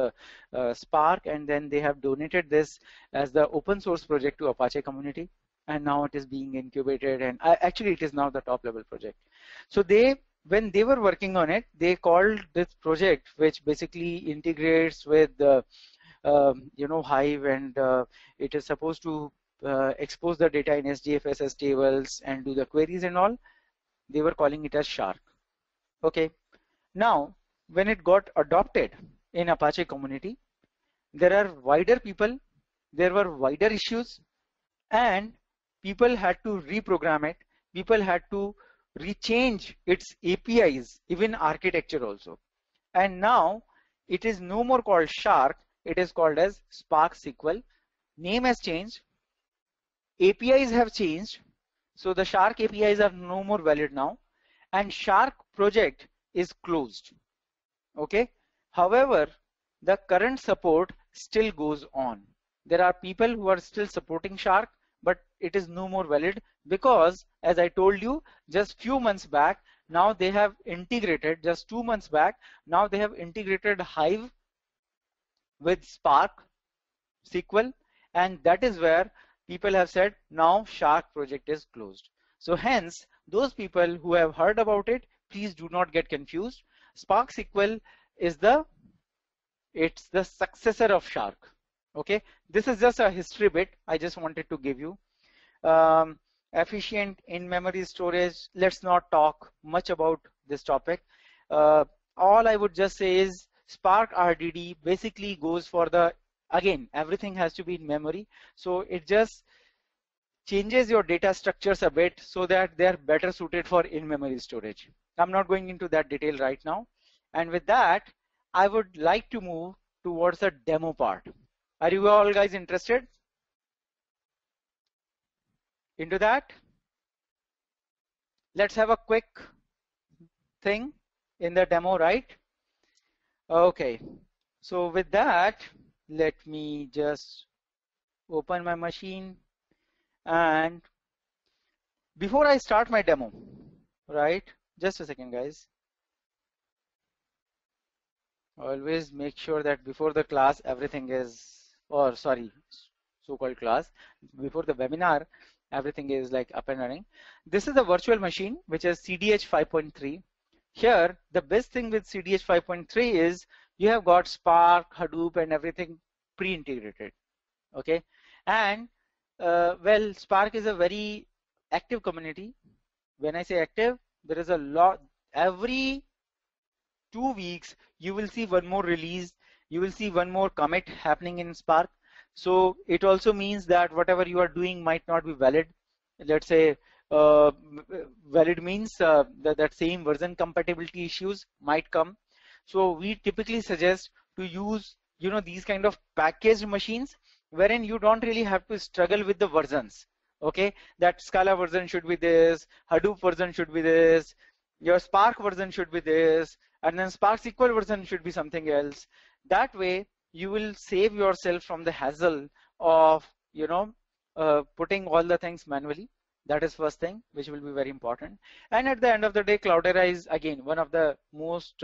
Spark, and then they have donated this as the open source project to Apache community, and now it is being incubated, and actually it is now the top level project. So when they were working on it, they called this project, which basically integrates with you know, Hive, and it is supposed to expose the data in HDFS as tables and do the queries and all. They were calling it as Shark. Okay, now when it got adopted in Apache community, there are wider people, there were wider issues, and people had to reprogram it, people had to rechange its APIs, even architecture also. And now it is no more called Shark, it is called as Spark SQL. Name has changed, APIs have changed, so the Shark APIs are no more valid now, and Shark project is closed. Okay, however, the current support still goes on. There are people who are still supporting Shark, but it is no more valid because, as I told you just few months back, now they have integrated, just 2 months back, now they have integrated Hive with Spark SQL, and that is where people have said now Shark project is closed. So hence, those people who have heard about it, please do not get confused. Spark SQL is the successor of Shark. Okay, this is just a history bit I just wanted to give you. Efficient in-memory storage, let's not talk much about this topic. All I would just say is Spark RDD basically goes for the, again, everything has to be in memory, so it just changes your data structures a bit so that they are better suited for in-memory storage. I'm not going into that detail right now, and with that I would like to move towards the demo part. Are you all guys interested into that? Let's have a quick thing in the demo, right? Okay, so with that, let me just open my machine, and before I start my demo, right, just a second guys, always make sure that before the class everything is, or sorry, so-called class, before the webinar everything is like up and running. This is the virtual machine which is CDH 5.3. Here the best thing with CDH 5.3 is you have got Spark, Hadoop and everything pre-integrated. Okay, and well, Spark is a very active community. When I say active, there is a lot, every 2 weeks you will see one more release, you will see one more commit happening in Spark. So it also means that whatever you are doing might not be valid. Let's say valid means that same version compatibility issues might come. So we typically suggest to use, you know, these kind of packaged machines wherein you don't really have to struggle with the versions. Okay, that Scala version should be this, Hadoop version should be this, your Spark version should be this, and then Spark SQL version should be something else. That way you will save yourself from the hassle of, you know, putting all the things manually. That is first thing which will be very important. And at the end of the day, Cloudera is again one of the most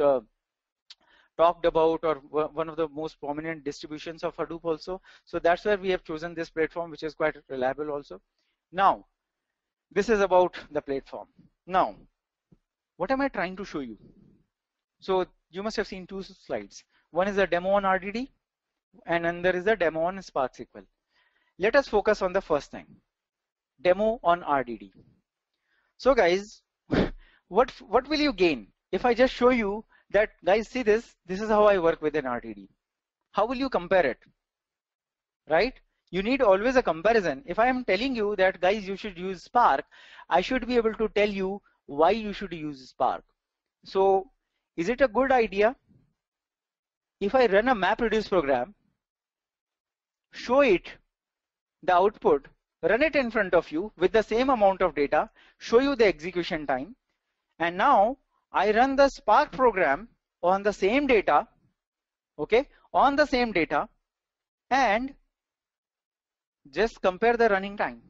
talked about, or one of the most prominent distributions of Hadoop also. So that's where we have chosen this platform, which is quite reliable also. Now, this is about the platform. Now, what am I trying to show you? So you must have seen two slides. One is the demo on RDD, and another is the demo on Spark SQL. Let us focus on the first thing, demo on RDD. So guys, what will you gain if I just show you that, guys, see this, this is how I work with an RDD. How will you compare it, right? You need always a comparison. If I am telling you that, guys, you should use Spark, I should be able to tell you why you should use Spark. So is it a good idea if I run a MapReduce program, show it the output, run it in front of you with the same amount of data, show you the execution time, and now I run the Spark program on the same data, okay, on the same data, and just compare the running time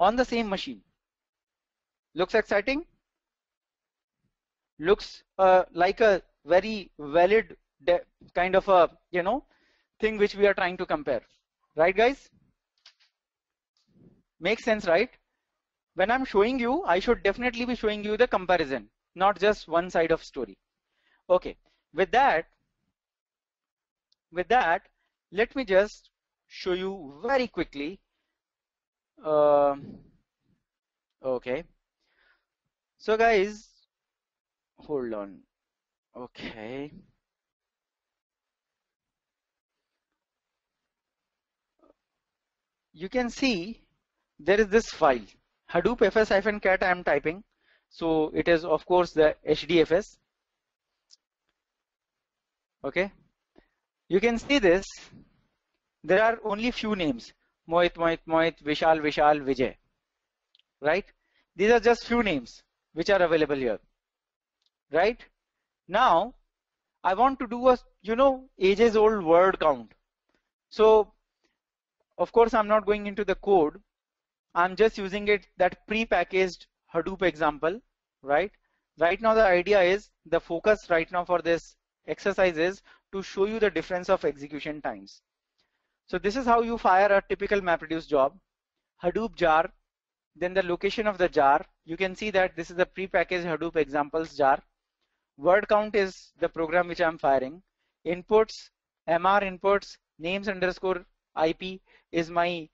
on the same machine. Looks exciting? Looks like a very valid kind of a, you know, thing which we are trying to compare, right guys? Makes sense, right? When I'm showing you, I should definitely be showing you the comparison, not just one side of story. Okay, with that let me just show you very quickly. Okay, so guys, Hold on. Okay. You can see there is this file hadoop fs-cat I am typing. So it is of course the HDFS. Okay. You can see this. There are only few names. Mohit, Vishal, Vijay. Right? These are just few names which are available here. Right? Now I want to do a ages old word count. So of course I'm not going into the code. I'm just using it that pre-packaged Hadoop example. Right? Right now the idea is, the focus right now for this exercise is to show you the difference of execution times. So this is how you fire a typical MapReduce job. Hadoop jar, then the location of the jar. You can see that this is the pre-packaged Hadoop examples jar. Word count is the program which I'm firing. Inputs, MR inputs, names_IP is my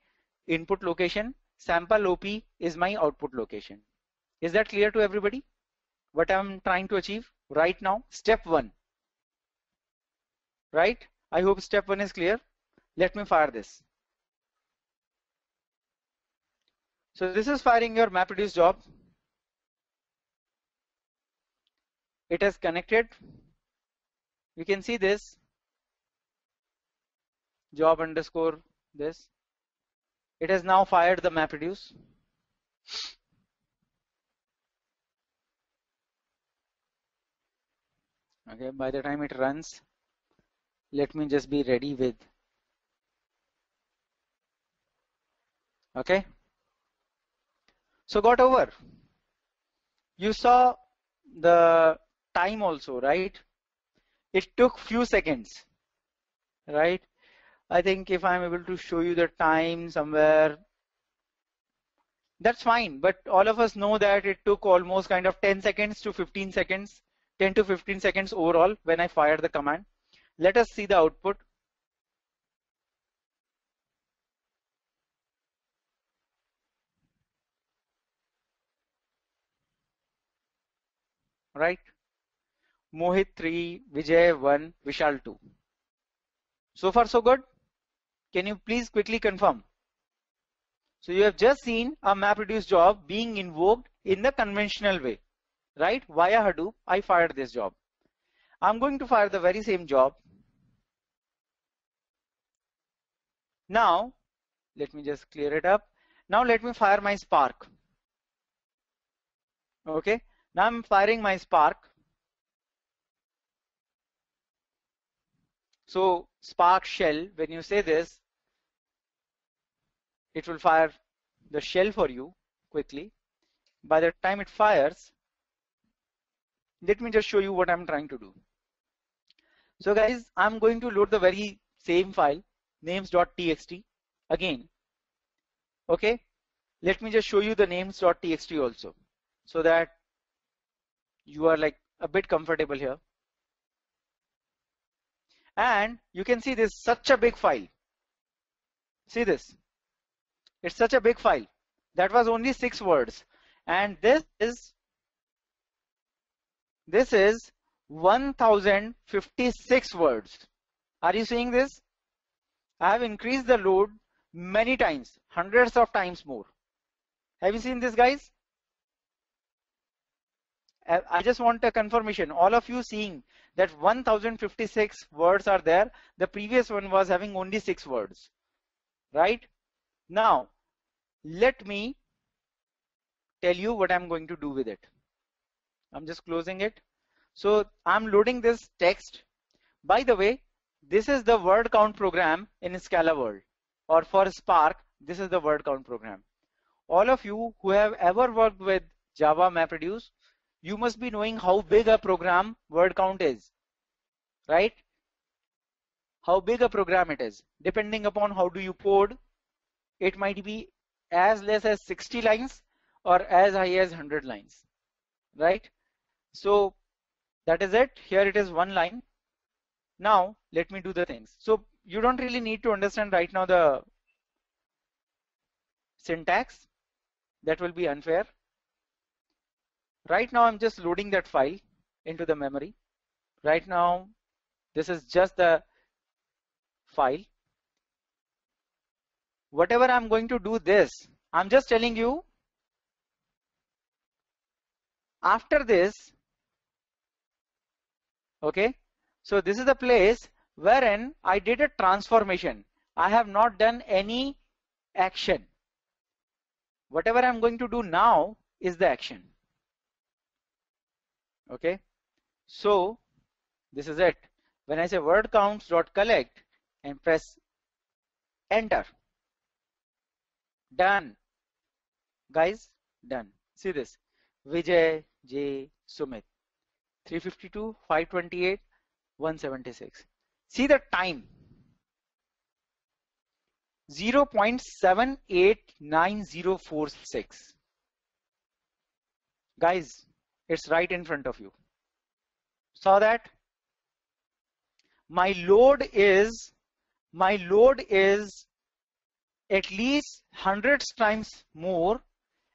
input location. Sample OP is my output location. Is that clear to everybody? What I'm trying to achieve right now? Step 1. Right? I hope step 1 is clear. Let me fire this. So this is firing your MapReduce job. It is connected. You can see this job_this. It has now fired the MapReduce. Okay, by the time it runs, let me just be ready with. Okay, so got over. You saw the time also, right? It took few seconds, right? I think if I'm able to show you the time somewhere, that's fine. But all of us know that it took almost kind of 10 seconds to 15 seconds, 10 to 15 seconds overall when I fired the command. Let us see the output. Right? Mohit 3, Vijay 1, Vishal 2. So far so good. Can you please quickly confirm? So you have just seen a MapReduce job being invoked in the conventional way, right? Via Hadoop, I fired this job. I'm going to fire the very same job. Now, let me just clear it up. Now let me fire my Spark. Okay. Now I'm firing my Spark. So Spark shell, when you say this, it will fire the shell for you quickly. By the time it fires, let me just show you what I'm trying to do. So guys, I'm going to load the very same file, names.txt again. Okay, let me just show you the names.txt also, so that you are like a bit comfortable here. And you can see this, such a big file. See this, it's such a big file. That was only 6 words. And this is 1056 words. Are you seeing this? I have increased the load many times, hundreds of times more. Have you seen this, guys? I just want a confirmation. All of you seeing that 1056 words are there. The previous one was having only 6 words. Right? Now, let me tell you what I'm going to do with it. I'm just closing it. So I'm loading this text. By the way, this is the word count program in Scala world, or for Spark, this is the word count program. All of you who have ever worked with Java MapReduce, you must be knowing how big a program word count is, right? How big a program it is. Depending upon how do you code, it might be as less as 60 lines or as high as 100 lines, right? So that is it. Here it is 1 line. Now let me do the things. So you don't really need to understand right now the syntax. That will be unfair. Right now I'm just loading that file. into the memory. Right now, this is just the file. Whatever I'm going to do this, I'm just telling you, after this, okay, so this is the place wherein I did a transformation. I have not done any action. Whatever I'm going to do now is the action. Okay, so this is it. When I say word counts dot collect and press enter, done, guys, done. See this, Vijay J Sumit, 352, 528, 176. See the time, 0.789046. Guys, it's right in front of you. Saw that? My load is at least 100 times more,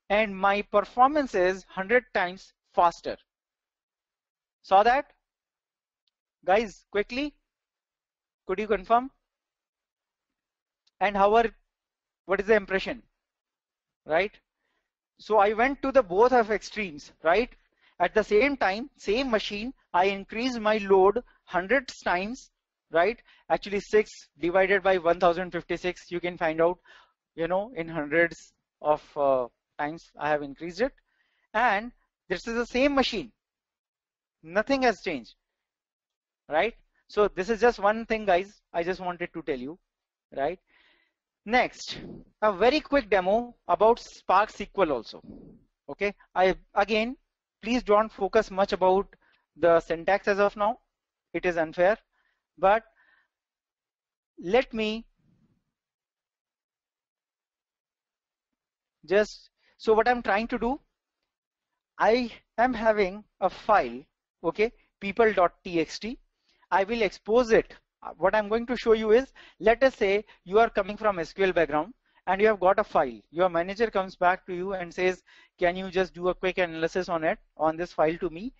and my performance is 100 times faster. Saw that? Guys, quickly, could you confirm? And how are, what is the impression, right? So I went to the both of extremes, right? At the same time, same machine, I increased my load 100 times, right? Actually 6 divided by 1056, you can find out, you know, in hundreds of times I have increased it. And this is the same machine, nothing has changed, right? So this is just one thing, guys, I just wanted to tell you, right? Next, a very quick demo about Spark SQL also. Okay, again, please don't focus much about the syntax as of now, it is unfair, but let me just, so what I'm trying to do, I am having a file, okay, people.txt. I will expose it. What I'm going to show you is, let us say you are coming from SQL background and you have got a file. Your manager comes back to you and says, can you just do a quick analysis on it, on this file to me,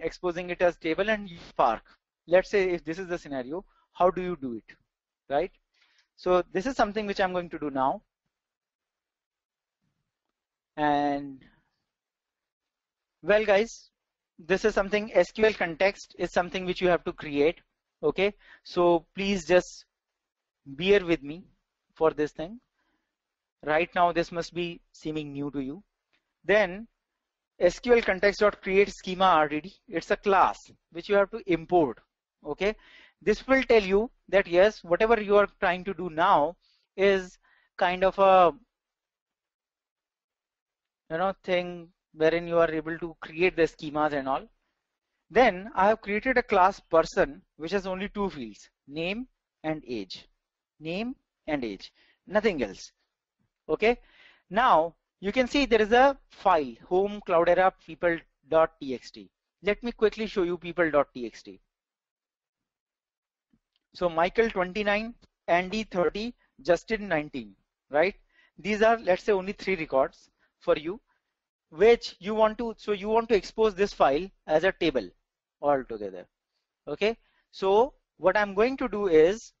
exposing it as table and Spark. Let's say if this is the scenario, how do you do it, right? So this is something which I'm going to do now. And well, guys, this is something, SQL context is something which you have to create. Okay, so please just bear with me for this thing. Right now, this must be seeming new to you. Then SQL context.create schema RDD, it's a class which you have to import. Okay, this will tell you that yes, whatever you are trying to do now is kind of a, you know, thing wherein you are able to create the schemas and all. Then I have created a class person which has only two fields, name and age, nothing else. Okay, now you can see there is a file, home Cloudera people.txt. Let me quickly show you people.txt. So Michael 29, Andy 30, Justin 19, right? These are, let's say, only 3 records for you, which you want to, so you want to expose this file as a table altogether. Okay, so what I'm going to do is,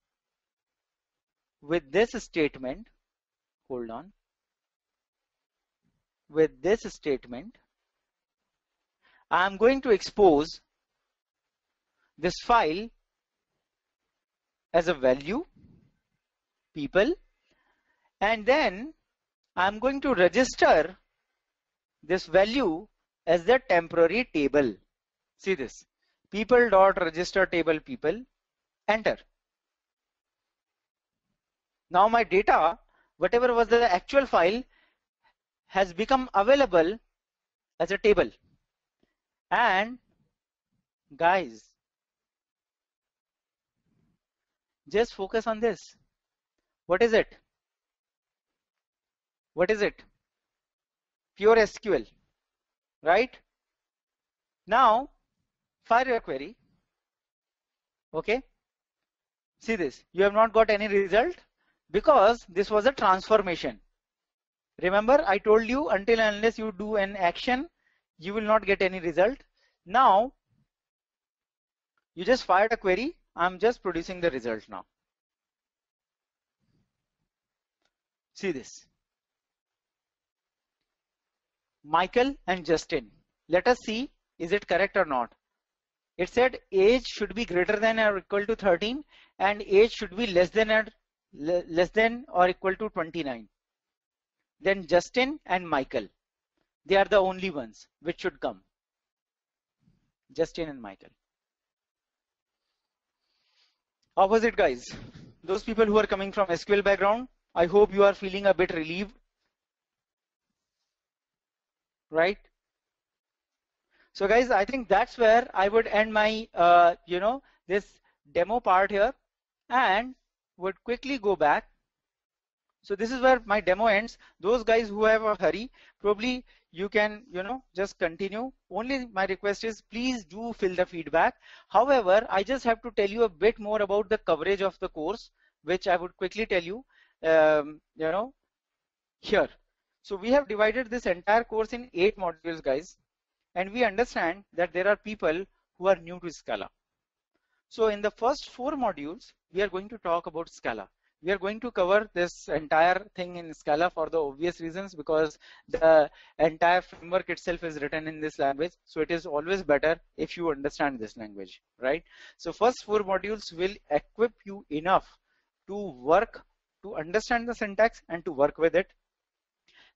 with this statement, hold on, with this statement I'm going to expose this file as a value people, and then I'm going to register this value as the temporary table. See this, people dot register table people, enter. Now my data, whatever was the actual file, has become available as a table. And guys, just focus on this. What is it? What is it? Pure SQL, right? Now fire your query. Okay, see this, you have not got any result because this was a transformation. Remember, I told you, until and unless you do an action, you will not get any result. Now you just fired a query. I'm just producing the result now. See this. Michael and Justin. Let us see, is it correct or not? It said age should be greater than or equal to 13 and age should be less than or equal to 29. Then Justin and Michael, they are the only ones which should come. Justin and Michael. How was it, guys? Those people who are coming from SQL background, I hope you are feeling a bit relieved, right? So guys, I think that's where I would end my this demo part here and would quickly go back. So this is where my demo ends. Those guys who have a hurry, probably you can just continue. Only my request is please do fill the feedback. However, I just have to tell you a bit more about the coverage of the course, which I would quickly tell you here. So we have divided this entire course in 8 modules, guys. And we understand that there are people who are new to Scala. So in the first 4 modules, we are going to talk about Scala. We are going to cover this entire thing in Scala for the obvious reasons, because the entire framework itself is written in this language. So it is always better if you understand this language, right? So first 4 modules will equip you enough to work, to understand the syntax and to work with it.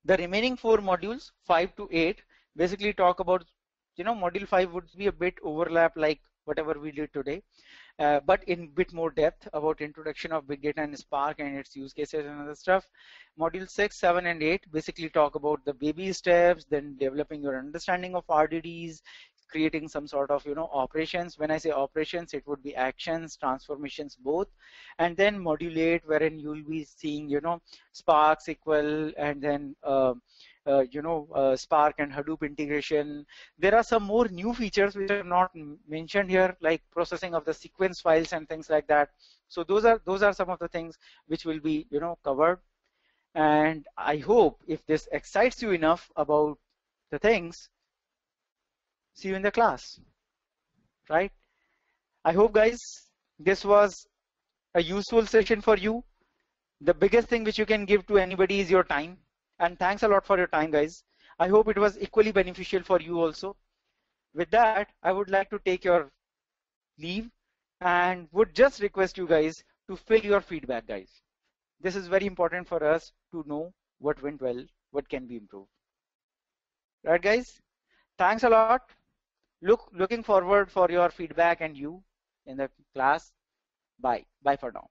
The remaining 4 modules, 5 to 8, basically talk about, module 5 would be a bit overlap like whatever we did today, but in bit more depth about introduction of big data and Spark and its use cases and other stuff. Module 6, 7 and 8 basically talk about the baby steps, then developing your understanding of RDDs, creating some sort of, operations. When I say operations, it would be actions, transformations, both. And then module 8, wherein you'll be seeing, Spark, SQL, and then, Spark and Hadoop integration. There are some more new features which are not mentioned here, like processing of the sequence files and things like that. So those are some of the things which will be, covered. And I hope if this excites you enough about the things, see you in the class, right? I hope, guys, this was a useful session for you. The biggest thing which you can give to anybody is your time. And thanks a lot for your time, guys. I hope it was equally beneficial for you also. With that, I would like to take your leave and would just request you guys to fill your feedback, guys. This is very important for us to know what went well, what can be improved. Right, guys? Thanks a lot. Looking forward for your feedback and you in the class. Bye. Bye for now.